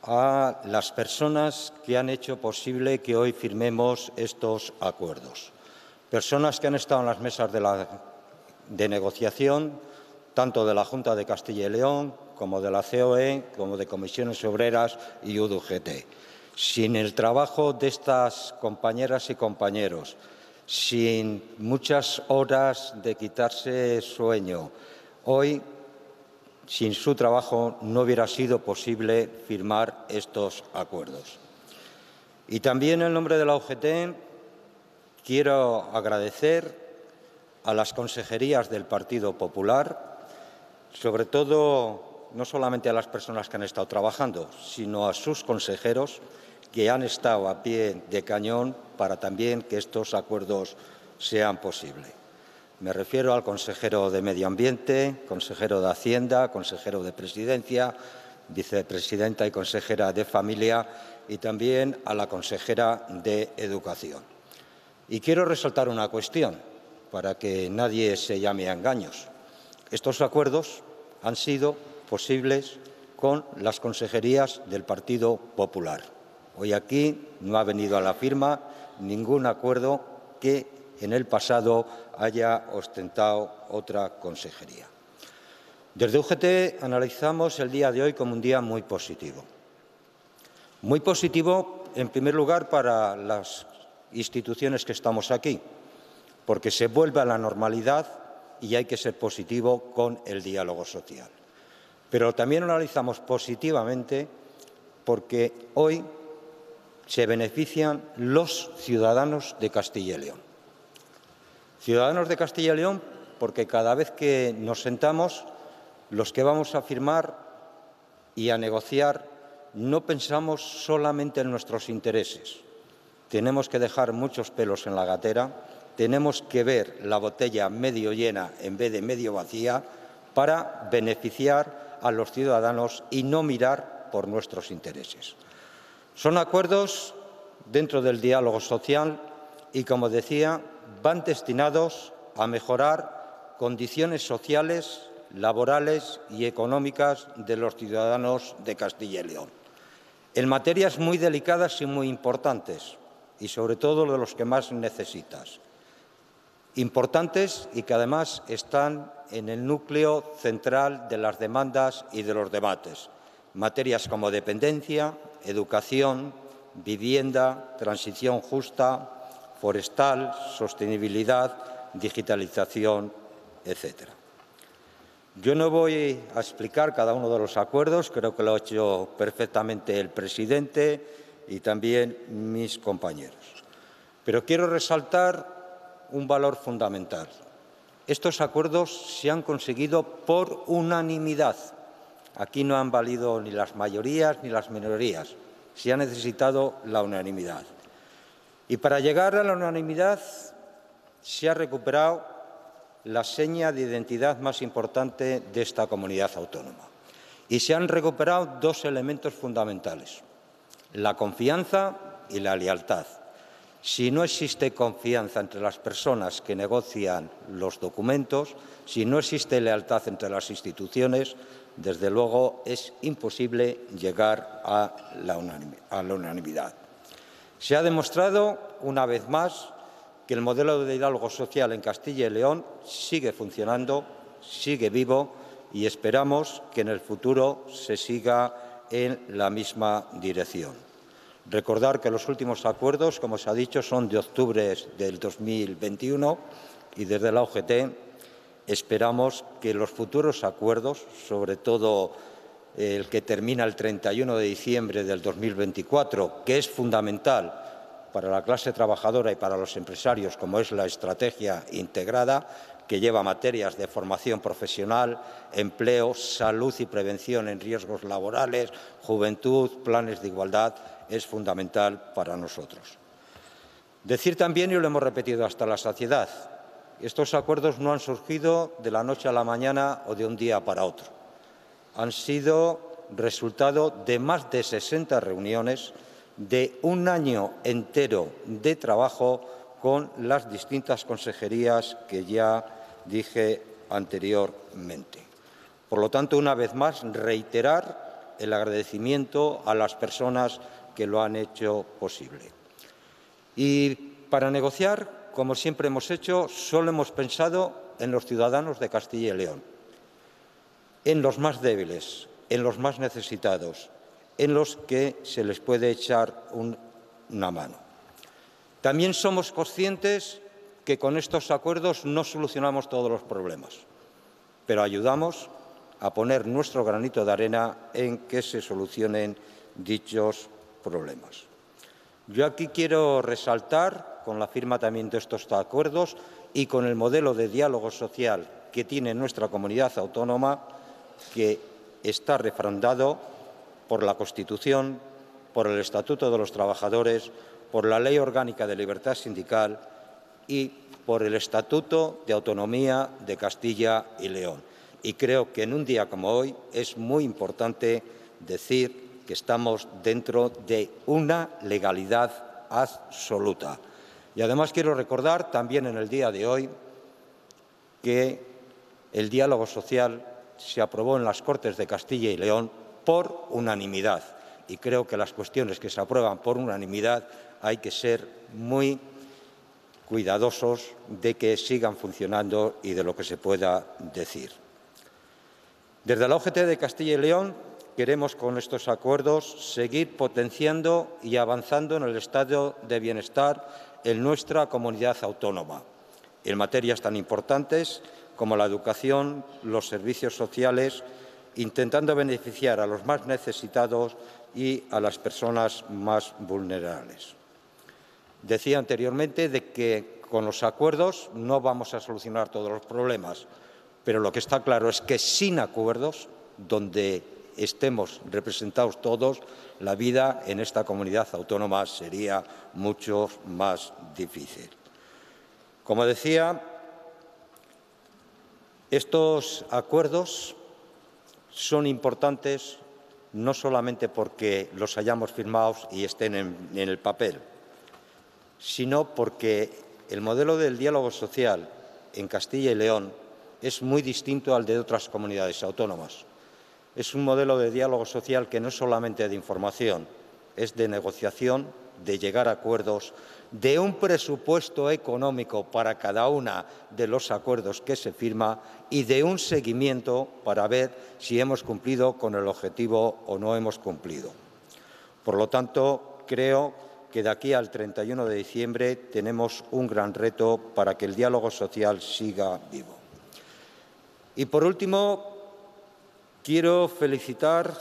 a las personas que han hecho posible que hoy firmemos estos acuerdos. Personas que han estado en las mesas de negociación, tanto de la Junta de Castilla y León, como de la CEOE, como de Comisiones Obreras y UGT. Sin el trabajo de estas compañeras y compañeros, sin muchas horas de quitarse sueño, hoy, sin su trabajo no hubiera sido posible firmar estos acuerdos. Y también en nombre de la UGT quiero agradecer a las consejerías del Partido Popular, sobre todo no solamente a las personas que han estado trabajando, sino a sus consejeros que han estado a pie de cañón para también que estos acuerdos sean posibles. Me refiero al consejero de Medio Ambiente, consejero de Hacienda, consejero de Presidencia, vicepresidenta y consejera de Familia y también a la consejera de Educación. Y quiero resaltar una cuestión para que nadie se llame a engaños. Estos acuerdos han sido posibles con las consejerías del Partido Popular. Hoy aquí no ha venido a la firma ningún acuerdo que en el pasado haya ostentado otra consejería. Desde UGT analizamos el día de hoy como un día muy positivo. Muy positivo, en primer lugar, para las instituciones que estamos aquí, porque se vuelve a la normalidad y hay que ser positivo con el diálogo social. Pero también analizamos positivamente porque hoy se benefician los ciudadanos de Castilla y León. Ciudadanos de Castilla y León, porque cada vez que nos sentamos, los que vamos a firmar y a negociar, no pensamos solamente en nuestros intereses. Tenemos que dejar muchos pelos en la gatera, tenemos que ver la botella medio llena en vez de medio vacía para beneficiar a los ciudadanos y no mirar por nuestros intereses. Son acuerdos dentro del diálogo social y, como decía, van destinados a mejorar condiciones sociales, laborales y económicas de los ciudadanos de Castilla y León, en materias muy delicadas y muy importantes, y sobre todo de los que más necesitan. Importantes y que además están en el núcleo central de las demandas y de los debates. Materias como dependencia, educación, vivienda, transición justa, forestal, sostenibilidad, digitalización, etc. Yo no voy a explicar cada uno de los acuerdos, creo que lo ha hecho perfectamente el presidente y también mis compañeros. Pero quiero resaltar un valor fundamental, Estos acuerdos se han conseguido por unanimidad. Aquí no han valido ni las mayorías ni las minorías. Se ha necesitado la unanimidad. Y para llegar a la unanimidad se ha recuperado la seña de identidad más importante de esta comunidad autónoma. Y se han recuperado dos elementos fundamentales, la confianza y la lealtad. Si no existe confianza entre las personas que negocian los documentos, si no existe lealtad entre las instituciones, desde luego es imposible llegar a la unanimidad. Se ha demostrado, una vez más, que el modelo de diálogo social en Castilla y León sigue funcionando, sigue vivo y esperamos que en el futuro se siga en la misma dirección. Recordar que los últimos acuerdos, como se ha dicho, son de octubre del 2021 y desde la UGT esperamos que los futuros acuerdos, sobre todo el que termina el 31 de diciembre del 2024, que es fundamental para la clase trabajadora y para los empresarios, como es la estrategia integrada, que lleva materias de formación profesional, empleo, salud y prevención en riesgos laborales, juventud, planes de igualdad, es fundamental para nosotros. Decir también, y lo hemos repetido hasta la saciedad, estos acuerdos no han surgido de la noche a la mañana o de un día para otro. Han sido resultado de más de 60 reuniones, de un año entero de trabajo con las distintas consejerías que ya dije anteriormente. Por lo tanto, una vez más, reiterar el agradecimiento a las personas que lo han hecho posible. Y para negociar, como siempre hemos hecho, solo hemos pensado en los ciudadanos de Castilla y León, en los más débiles, en los más necesitados, en los que se les puede echar una mano. También somos conscientes que con estos acuerdos no solucionamos todos los problemas, pero ayudamos a poner nuestro granito de arena en que se solucionen dichos problemas. Yo aquí quiero resaltar, con la firma también de estos acuerdos y con el modelo de diálogo social que tiene nuestra comunidad autónoma, que está refrendado por la Constitución, por el Estatuto de los Trabajadores, por la Ley Orgánica de Libertad Sindical y por el Estatuto de Autonomía de Castilla y León. Y creo que en un día como hoy es muy importante decir que estamos dentro de una legalidad absoluta. Y además quiero recordar también en el día de hoy que el diálogo social se aprobó en las Cortes de Castilla y León por unanimidad. Y creo que las cuestiones que se aprueban por unanimidad hay que ser muy cuidadosos de que sigan funcionando y de lo que se pueda decir. Desde la UGT de Castilla y León queremos con estos acuerdos seguir potenciando y avanzando en el estado de bienestar en nuestra comunidad autónoma, en materias tan importantes como la educación, los servicios sociales, intentando beneficiar a los más necesitados y a las personas más vulnerables. Decía anteriormente de que con los acuerdos no vamos a solucionar todos los problemas, pero lo que está claro es que sin acuerdos, donde estemos representados todos, la vida en esta comunidad autónoma sería mucho más difícil. Como decía, estos acuerdos son importantes no solamente porque los hayamos firmado y estén en el papel, sino porque el modelo del diálogo social en Castilla y León es muy distinto al de otras comunidades autónomas. Es un modelo de diálogo social que no es solamente de información, es de negociación, de llegar a acuerdos, de un presupuesto económico para cada uno de los acuerdos que se firma y de un seguimiento para ver si hemos cumplido con el objetivo o no hemos cumplido. Por lo tanto, creo que de aquí al 31 de diciembre tenemos un gran reto para que el diálogo social siga vivo. Y por último, quiero felicitar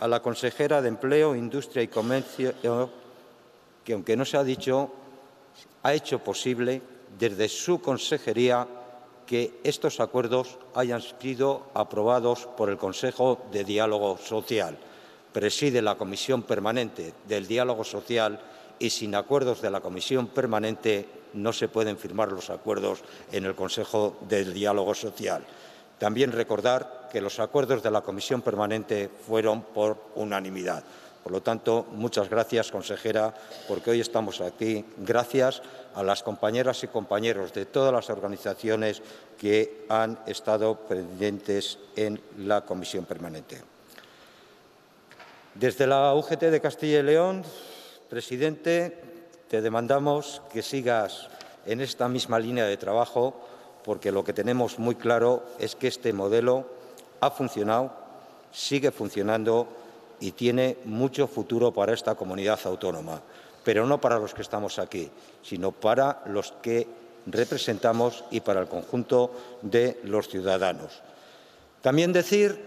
a la consejera de Empleo, Industria y Comercio, que aunque no se ha dicho, ha hecho posible desde su consejería que estos acuerdos hayan sido aprobados por el Consejo de Diálogo Social. Preside la Comisión Permanente del Diálogo Social y sin acuerdos de la Comisión Permanente no se pueden firmar los acuerdos en el Consejo del Diálogo Social. También recordar que los acuerdos de la Comisión Permanente fueron por unanimidad. Por lo tanto, muchas gracias, consejera, porque hoy estamos aquí gracias a las compañeras y compañeros de todas las organizaciones que han estado presentes en la Comisión Permanente. Desde la UGT de Castilla y León, presidente, te demandamos que sigas en esta misma línea de trabajo, porque lo que tenemos muy claro es que este modelo ha funcionado, sigue funcionando y tiene mucho futuro para esta comunidad autónoma, pero no para los que estamos aquí, sino para los que representamos y para el conjunto de los ciudadanos. También decir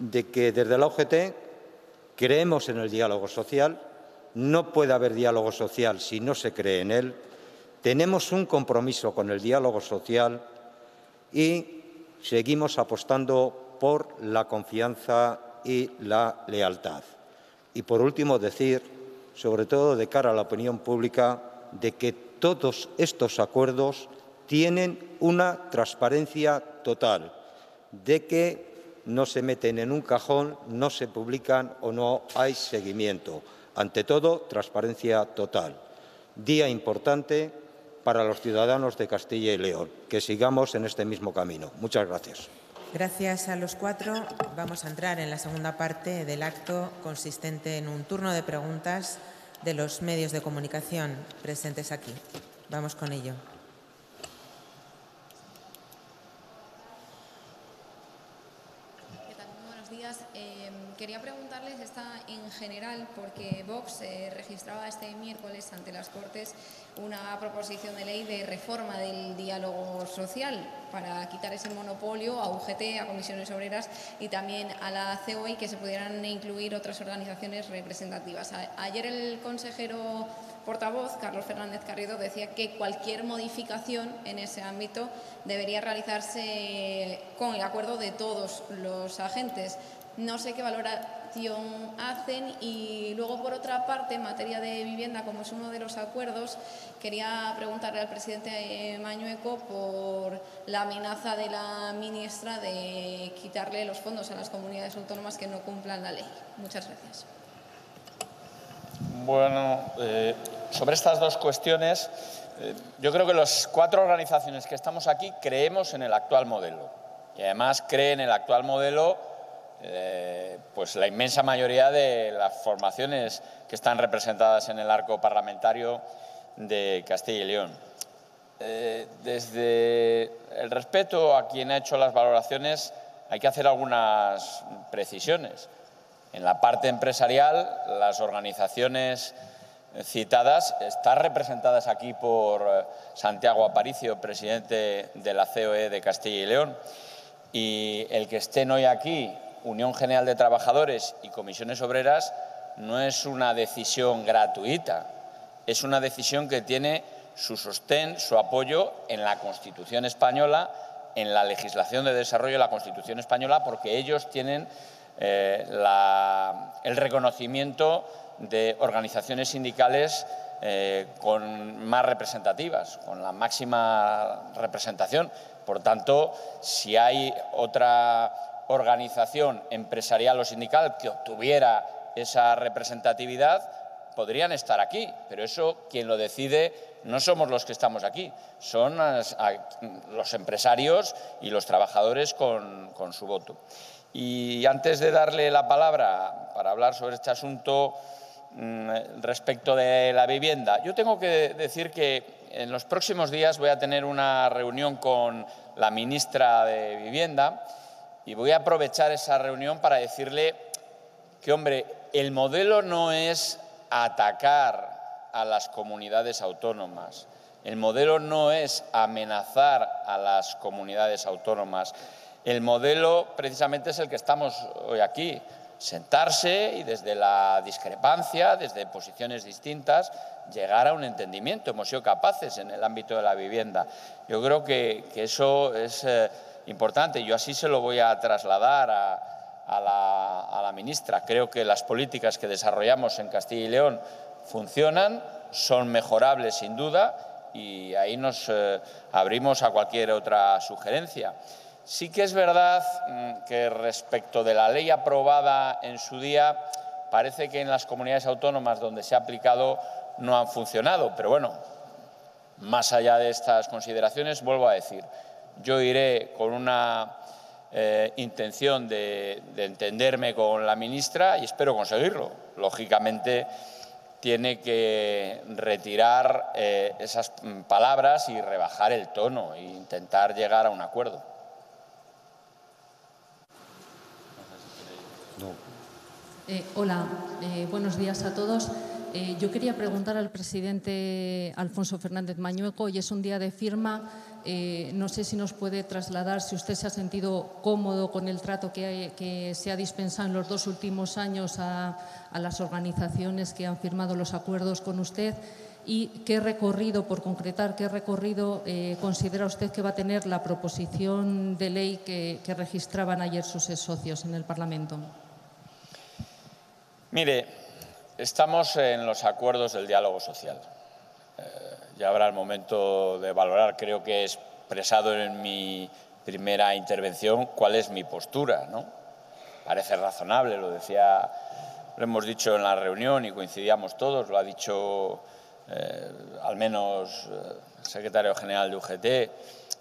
de que desde la UGT creemos en el diálogo social. No puede haber diálogo social si no se cree en él. Tenemos un compromiso con el diálogo social y seguimos apostando por la confianza y la lealtad. Y, por último, decir, sobre todo de cara a la opinión pública, de que todos estos acuerdos tienen una transparencia total, de que no se meten en un cajón, no se publican o no hay seguimiento. Ante todo, transparencia total. Día importante para los ciudadanos de Castilla y León. Que sigamos en este mismo camino. Muchas gracias. Gracias a los cuatro. Vamos a entrar en la segunda parte del acto, consistente en un turno de preguntas de los medios de comunicación presentes aquí. Vamos con ello. ¿Qué tal? Muy buenos días. Quería preguntarles esta en general, porque Vox registraba este miércoles ante las Cortes una proposición de ley de reforma del diálogo social para quitar ese monopolio a UGT, a Comisiones Obreras y también a la CEOE, y que se pudieran incluir otras organizaciones representativas. Ayer el consejero portavoz, Carlos Fernández Garrido, decía que cualquier modificación en ese ámbito debería realizarse con el acuerdo de todos los agentes. No sé qué valoración hacen. Y luego, por otra parte, en materia de vivienda, como es uno de los acuerdos, quería preguntarle al presidente Mañueco por la amenaza de la ministra de quitarle los fondos a las comunidades autónomas que no cumplan la ley. Muchas gracias. Bueno, sobre estas dos cuestiones, yo creo que las cuatro organizaciones que estamos aquí creemos en el actual modelo. Y además creen en el actual modelo pues la inmensa mayoría de las formaciones que están representadas en el arco parlamentario de Castilla y León. Desde el respeto a quien ha hecho las valoraciones, hay que hacer algunas precisiones. En la parte empresarial, las organizaciones citadas están representadas aquí por Santiago Aparicio, presidente de la CEOE de Castilla y León, y el que estén hoy aquí Unión General de Trabajadores y Comisiones Obreras no es una decisión gratuita, es una decisión que tiene su sostén, su apoyo en la Constitución Española, en la legislación de desarrollo de la Constitución Española, porque ellos tienen el reconocimiento de organizaciones sindicales con más representativas, con la máxima representación. Por tanto, si hay otra organización empresarial o sindical que obtuviera esa representatividad, podrían estar aquí, pero eso quien lo decide no somos los que estamos aquí, son los empresarios y los trabajadores con su voto. Y antes de darle la palabra para hablar sobre este asunto respecto de la vivienda, yo tengo que decir que en los próximos días voy a tener una reunión con la ministra de Vivienda. Y voy a aprovechar esa reunión para decirle que, hombre, el modelo no es atacar a las comunidades autónomas. El modelo no es amenazar a las comunidades autónomas. El modelo, precisamente, es el que estamos hoy aquí. sentarse y desde la discrepancia, desde posiciones distintas, llegar a un entendimiento. Hemos sido capaces en el ámbito de la vivienda. Yo creo que eso es importante. Yo así se lo voy a trasladar a la ministra. Creo que las políticas que desarrollamos en Castilla y León funcionan, son mejorables sin duda, y ahí nos abrimos a cualquier otra sugerencia. Sí que es verdad que respecto de la ley aprobada en su día, parece que en las comunidades autónomas donde se ha aplicado no han funcionado. Pero bueno, más allá de estas consideraciones, vuelvo a decir, yo iré con una intención de entenderme con la ministra y espero conseguirlo. Lógicamente, tiene que retirar esas palabras y rebajar el tono e intentar llegar a un acuerdo. Hola, buenos días a todos. Yo quería preguntar al presidente Alfonso Fernández Mañueco, y es un día de firma. No sé si nos puede trasladar si usted se ha sentido cómodo con el trato que se ha dispensado en los dos últimos años a las organizaciones que han firmado los acuerdos con usted, y qué recorrido, por concretar, qué recorrido considera usted que va a tener la proposición de ley que registraban ayer sus socios en el Parlamento. Mire, estamos en los acuerdos del diálogo social. Ya habrá el momento de valorar. Creo que he expresado en mi primera intervención cuál es mi postura, ¿no? Parece razonable, lo decía, lo hemos dicho en la reunión y coincidíamos todos, lo ha dicho al menos el secretario general de UGT.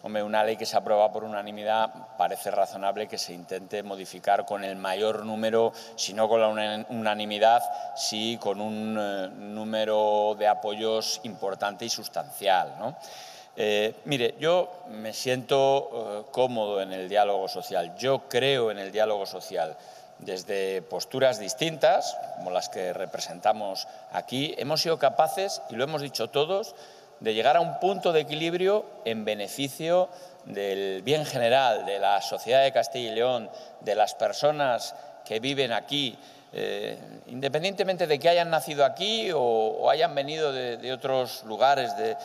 Hombre, una ley que se aprueba por unanimidad parece razonable que se intente modificar con el mayor número, si no con la unanimidad, sí con un número de apoyos importante y sustancial, ¿no? Mire, yo me siento cómodo en el diálogo social. Yo creo en el diálogo social. Desde posturas distintas, como las que representamos aquí, hemos sido capaces, y lo hemos dicho todos, de llegar a un punto de equilibrio en beneficio del bien general, de la sociedad de Castilla y León, de las personas que viven aquí, independientemente de que hayan nacido aquí o hayan venido de otros lugares, de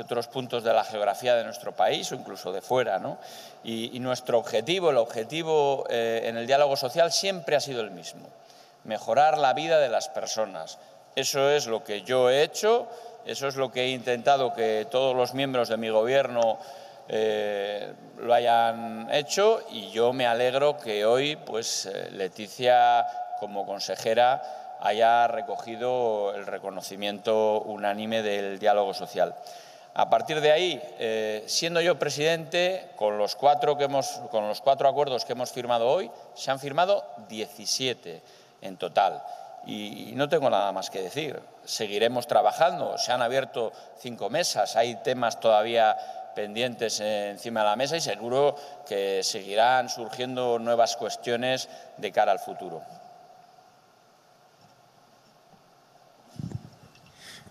otros puntos de la geografía de nuestro país o incluso de fuera, ¿no? Y nuestro objetivo, el objetivo en el diálogo social siempre ha sido el mismo, mejorar la vida de las personas. Eso es lo que yo he hecho, eso es lo que he intentado que todos los miembros de mi gobierno lo hayan hecho, y yo me alegro que hoy pues, Leticia, como consejera, haya recogido el reconocimiento unánime del diálogo social. A partir de ahí, siendo yo presidente, con los 4 acuerdos que hemos firmado hoy, se han firmado 17 en total. Y no tengo nada más que decir. Seguiremos trabajando. Se han abierto 5 mesas. Hay temas todavía pendientes encima de la mesa y seguro que seguirán surgiendo nuevas cuestiones de cara al futuro.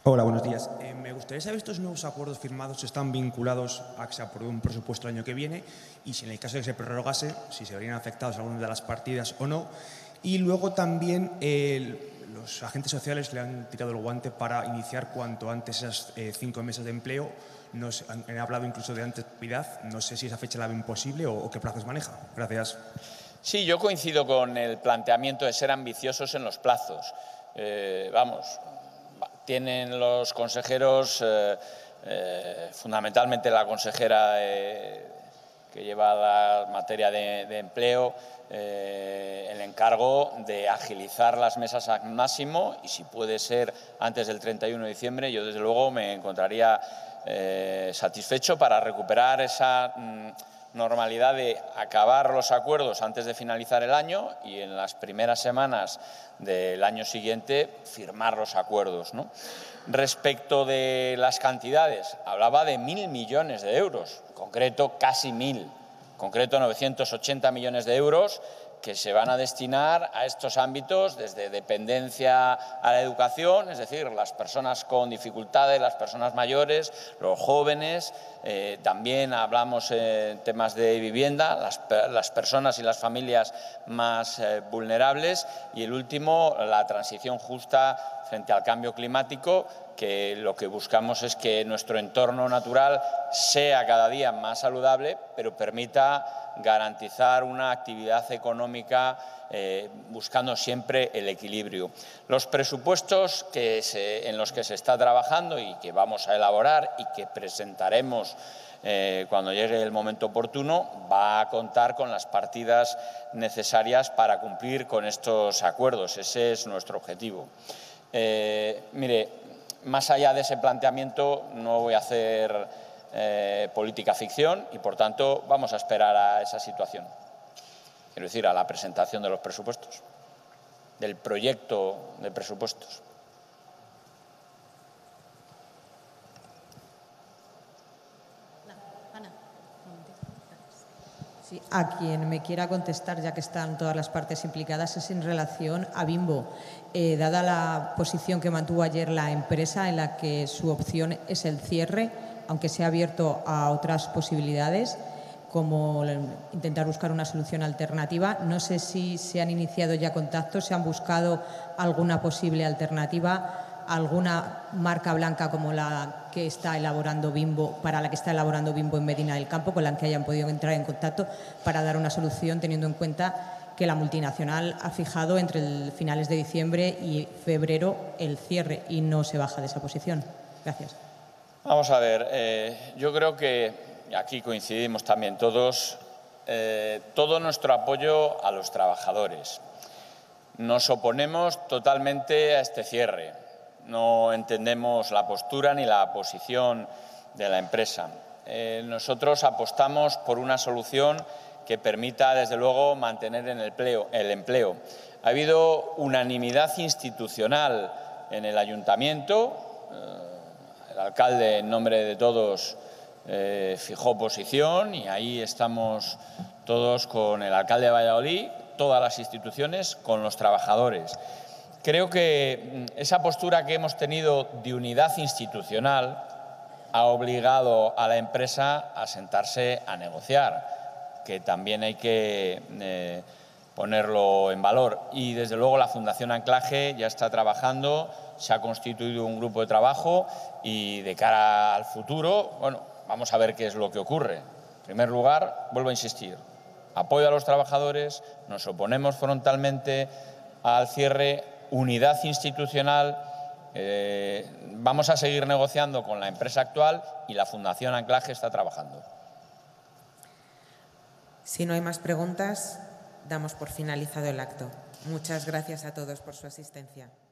Hola, buenos días. Me gustaría saber si estos nuevos acuerdos firmados están vinculados a que se apruebe un presupuesto el año que viene y si en el caso de que se prorrogase, si se verían afectados algunas de las partidas o no. Y luego también los agentes sociales le han tirado el guante para iniciar cuanto antes esas 5 mesas de empleo. Nos han hablado incluso de anterioridad. No sé si esa fecha la ven posible o qué plazos maneja. Gracias. Sí, yo coincido con el planteamiento de ser ambiciosos en los plazos. Vamos. Tienen los consejeros, fundamentalmente la consejera que lleva la materia de empleo, el encargo de agilizar las mesas al máximo y si puede ser antes del 31 de diciembre, yo desde luego me encontraría satisfecho para recuperar esa normalidad de acabar los acuerdos antes de finalizar el año y en las primeras semanas del año siguiente firmar los acuerdos, ¿no? Respecto de las cantidades, hablaba de 1.000 millones de euros, en concreto casi 1.000. en concreto 980 millones de euros que se van a destinar a estos ámbitos, desde dependencia a la educación, es decir, las personas con dificultades, las personas mayores, los jóvenes, también hablamos en temas de vivienda, las personas y las familias más vulnerables, y el último, la transición justa frente al cambio climático, que lo que buscamos es que nuestro entorno natural sea cada día más saludable, pero permita garantizar una actividad económica buscando siempre el equilibrio. Los presupuestos en los que se está trabajando y que vamos a elaborar y que presentaremos cuando llegue el momento oportuno, va a contar con las partidas necesarias para cumplir con estos acuerdos. Ese es nuestro objetivo. Mire, más allá de ese planteamiento no voy a hacer política ficción y, por tanto, vamos a esperar a esa situación. Quiero decir, a la presentación de los presupuestos, del proyecto de presupuestos. Ana. Sí, a quien me quiera contestar, ya que están todas las partes implicadas, es en relación a Bimbo. Dada la posición que mantuvo ayer la empresa, en la que su opción es el cierre, aunque sea abierto a otras posibilidades, como intentar buscar una solución alternativa. No sé si se han iniciado ya contactos, se han buscado alguna posible alternativa, alguna marca blanca como la que está elaborando Bimbo, para la que está elaborando Bimbo en Medina del Campo, con la que hayan podido entrar en contacto para dar una solución, teniendo en cuenta que la multinacional ha fijado entre finales de diciembre y febrero el cierre y no se baja de esa posición. Gracias. Vamos a ver, yo creo que aquí coincidimos también todos, todo nuestro apoyo a los trabajadores. Nos oponemos totalmente a este cierre. No entendemos la postura ni la posición de la empresa. Nosotros apostamos por una solución que permita, desde luego, mantener el empleo. Ha habido unanimidad institucional en el ayuntamiento. El alcalde, en nombre de todos, fijó posición y ahí estamos todos con el alcalde de Valladolid, todas las instituciones, con los trabajadores. Creo que esa postura que hemos tenido de unidad institucional ha obligado a la empresa a sentarse a negociar, que también hay que ponerlo en valor. Y, desde luego, la Fundación Anclaje ya está trabajando. Se ha constituido un grupo de trabajo y, de cara al futuro, bueno, vamos a ver qué es lo que ocurre. En primer lugar, vuelvo a insistir, apoyo a los trabajadores, nos oponemos frontalmente al cierre, unidad institucional, vamos a seguir negociando con la empresa actual y la Fundación Anclaje está trabajando. Si no hay más preguntas, damos por finalizado el acto. Muchas gracias a todos por su asistencia.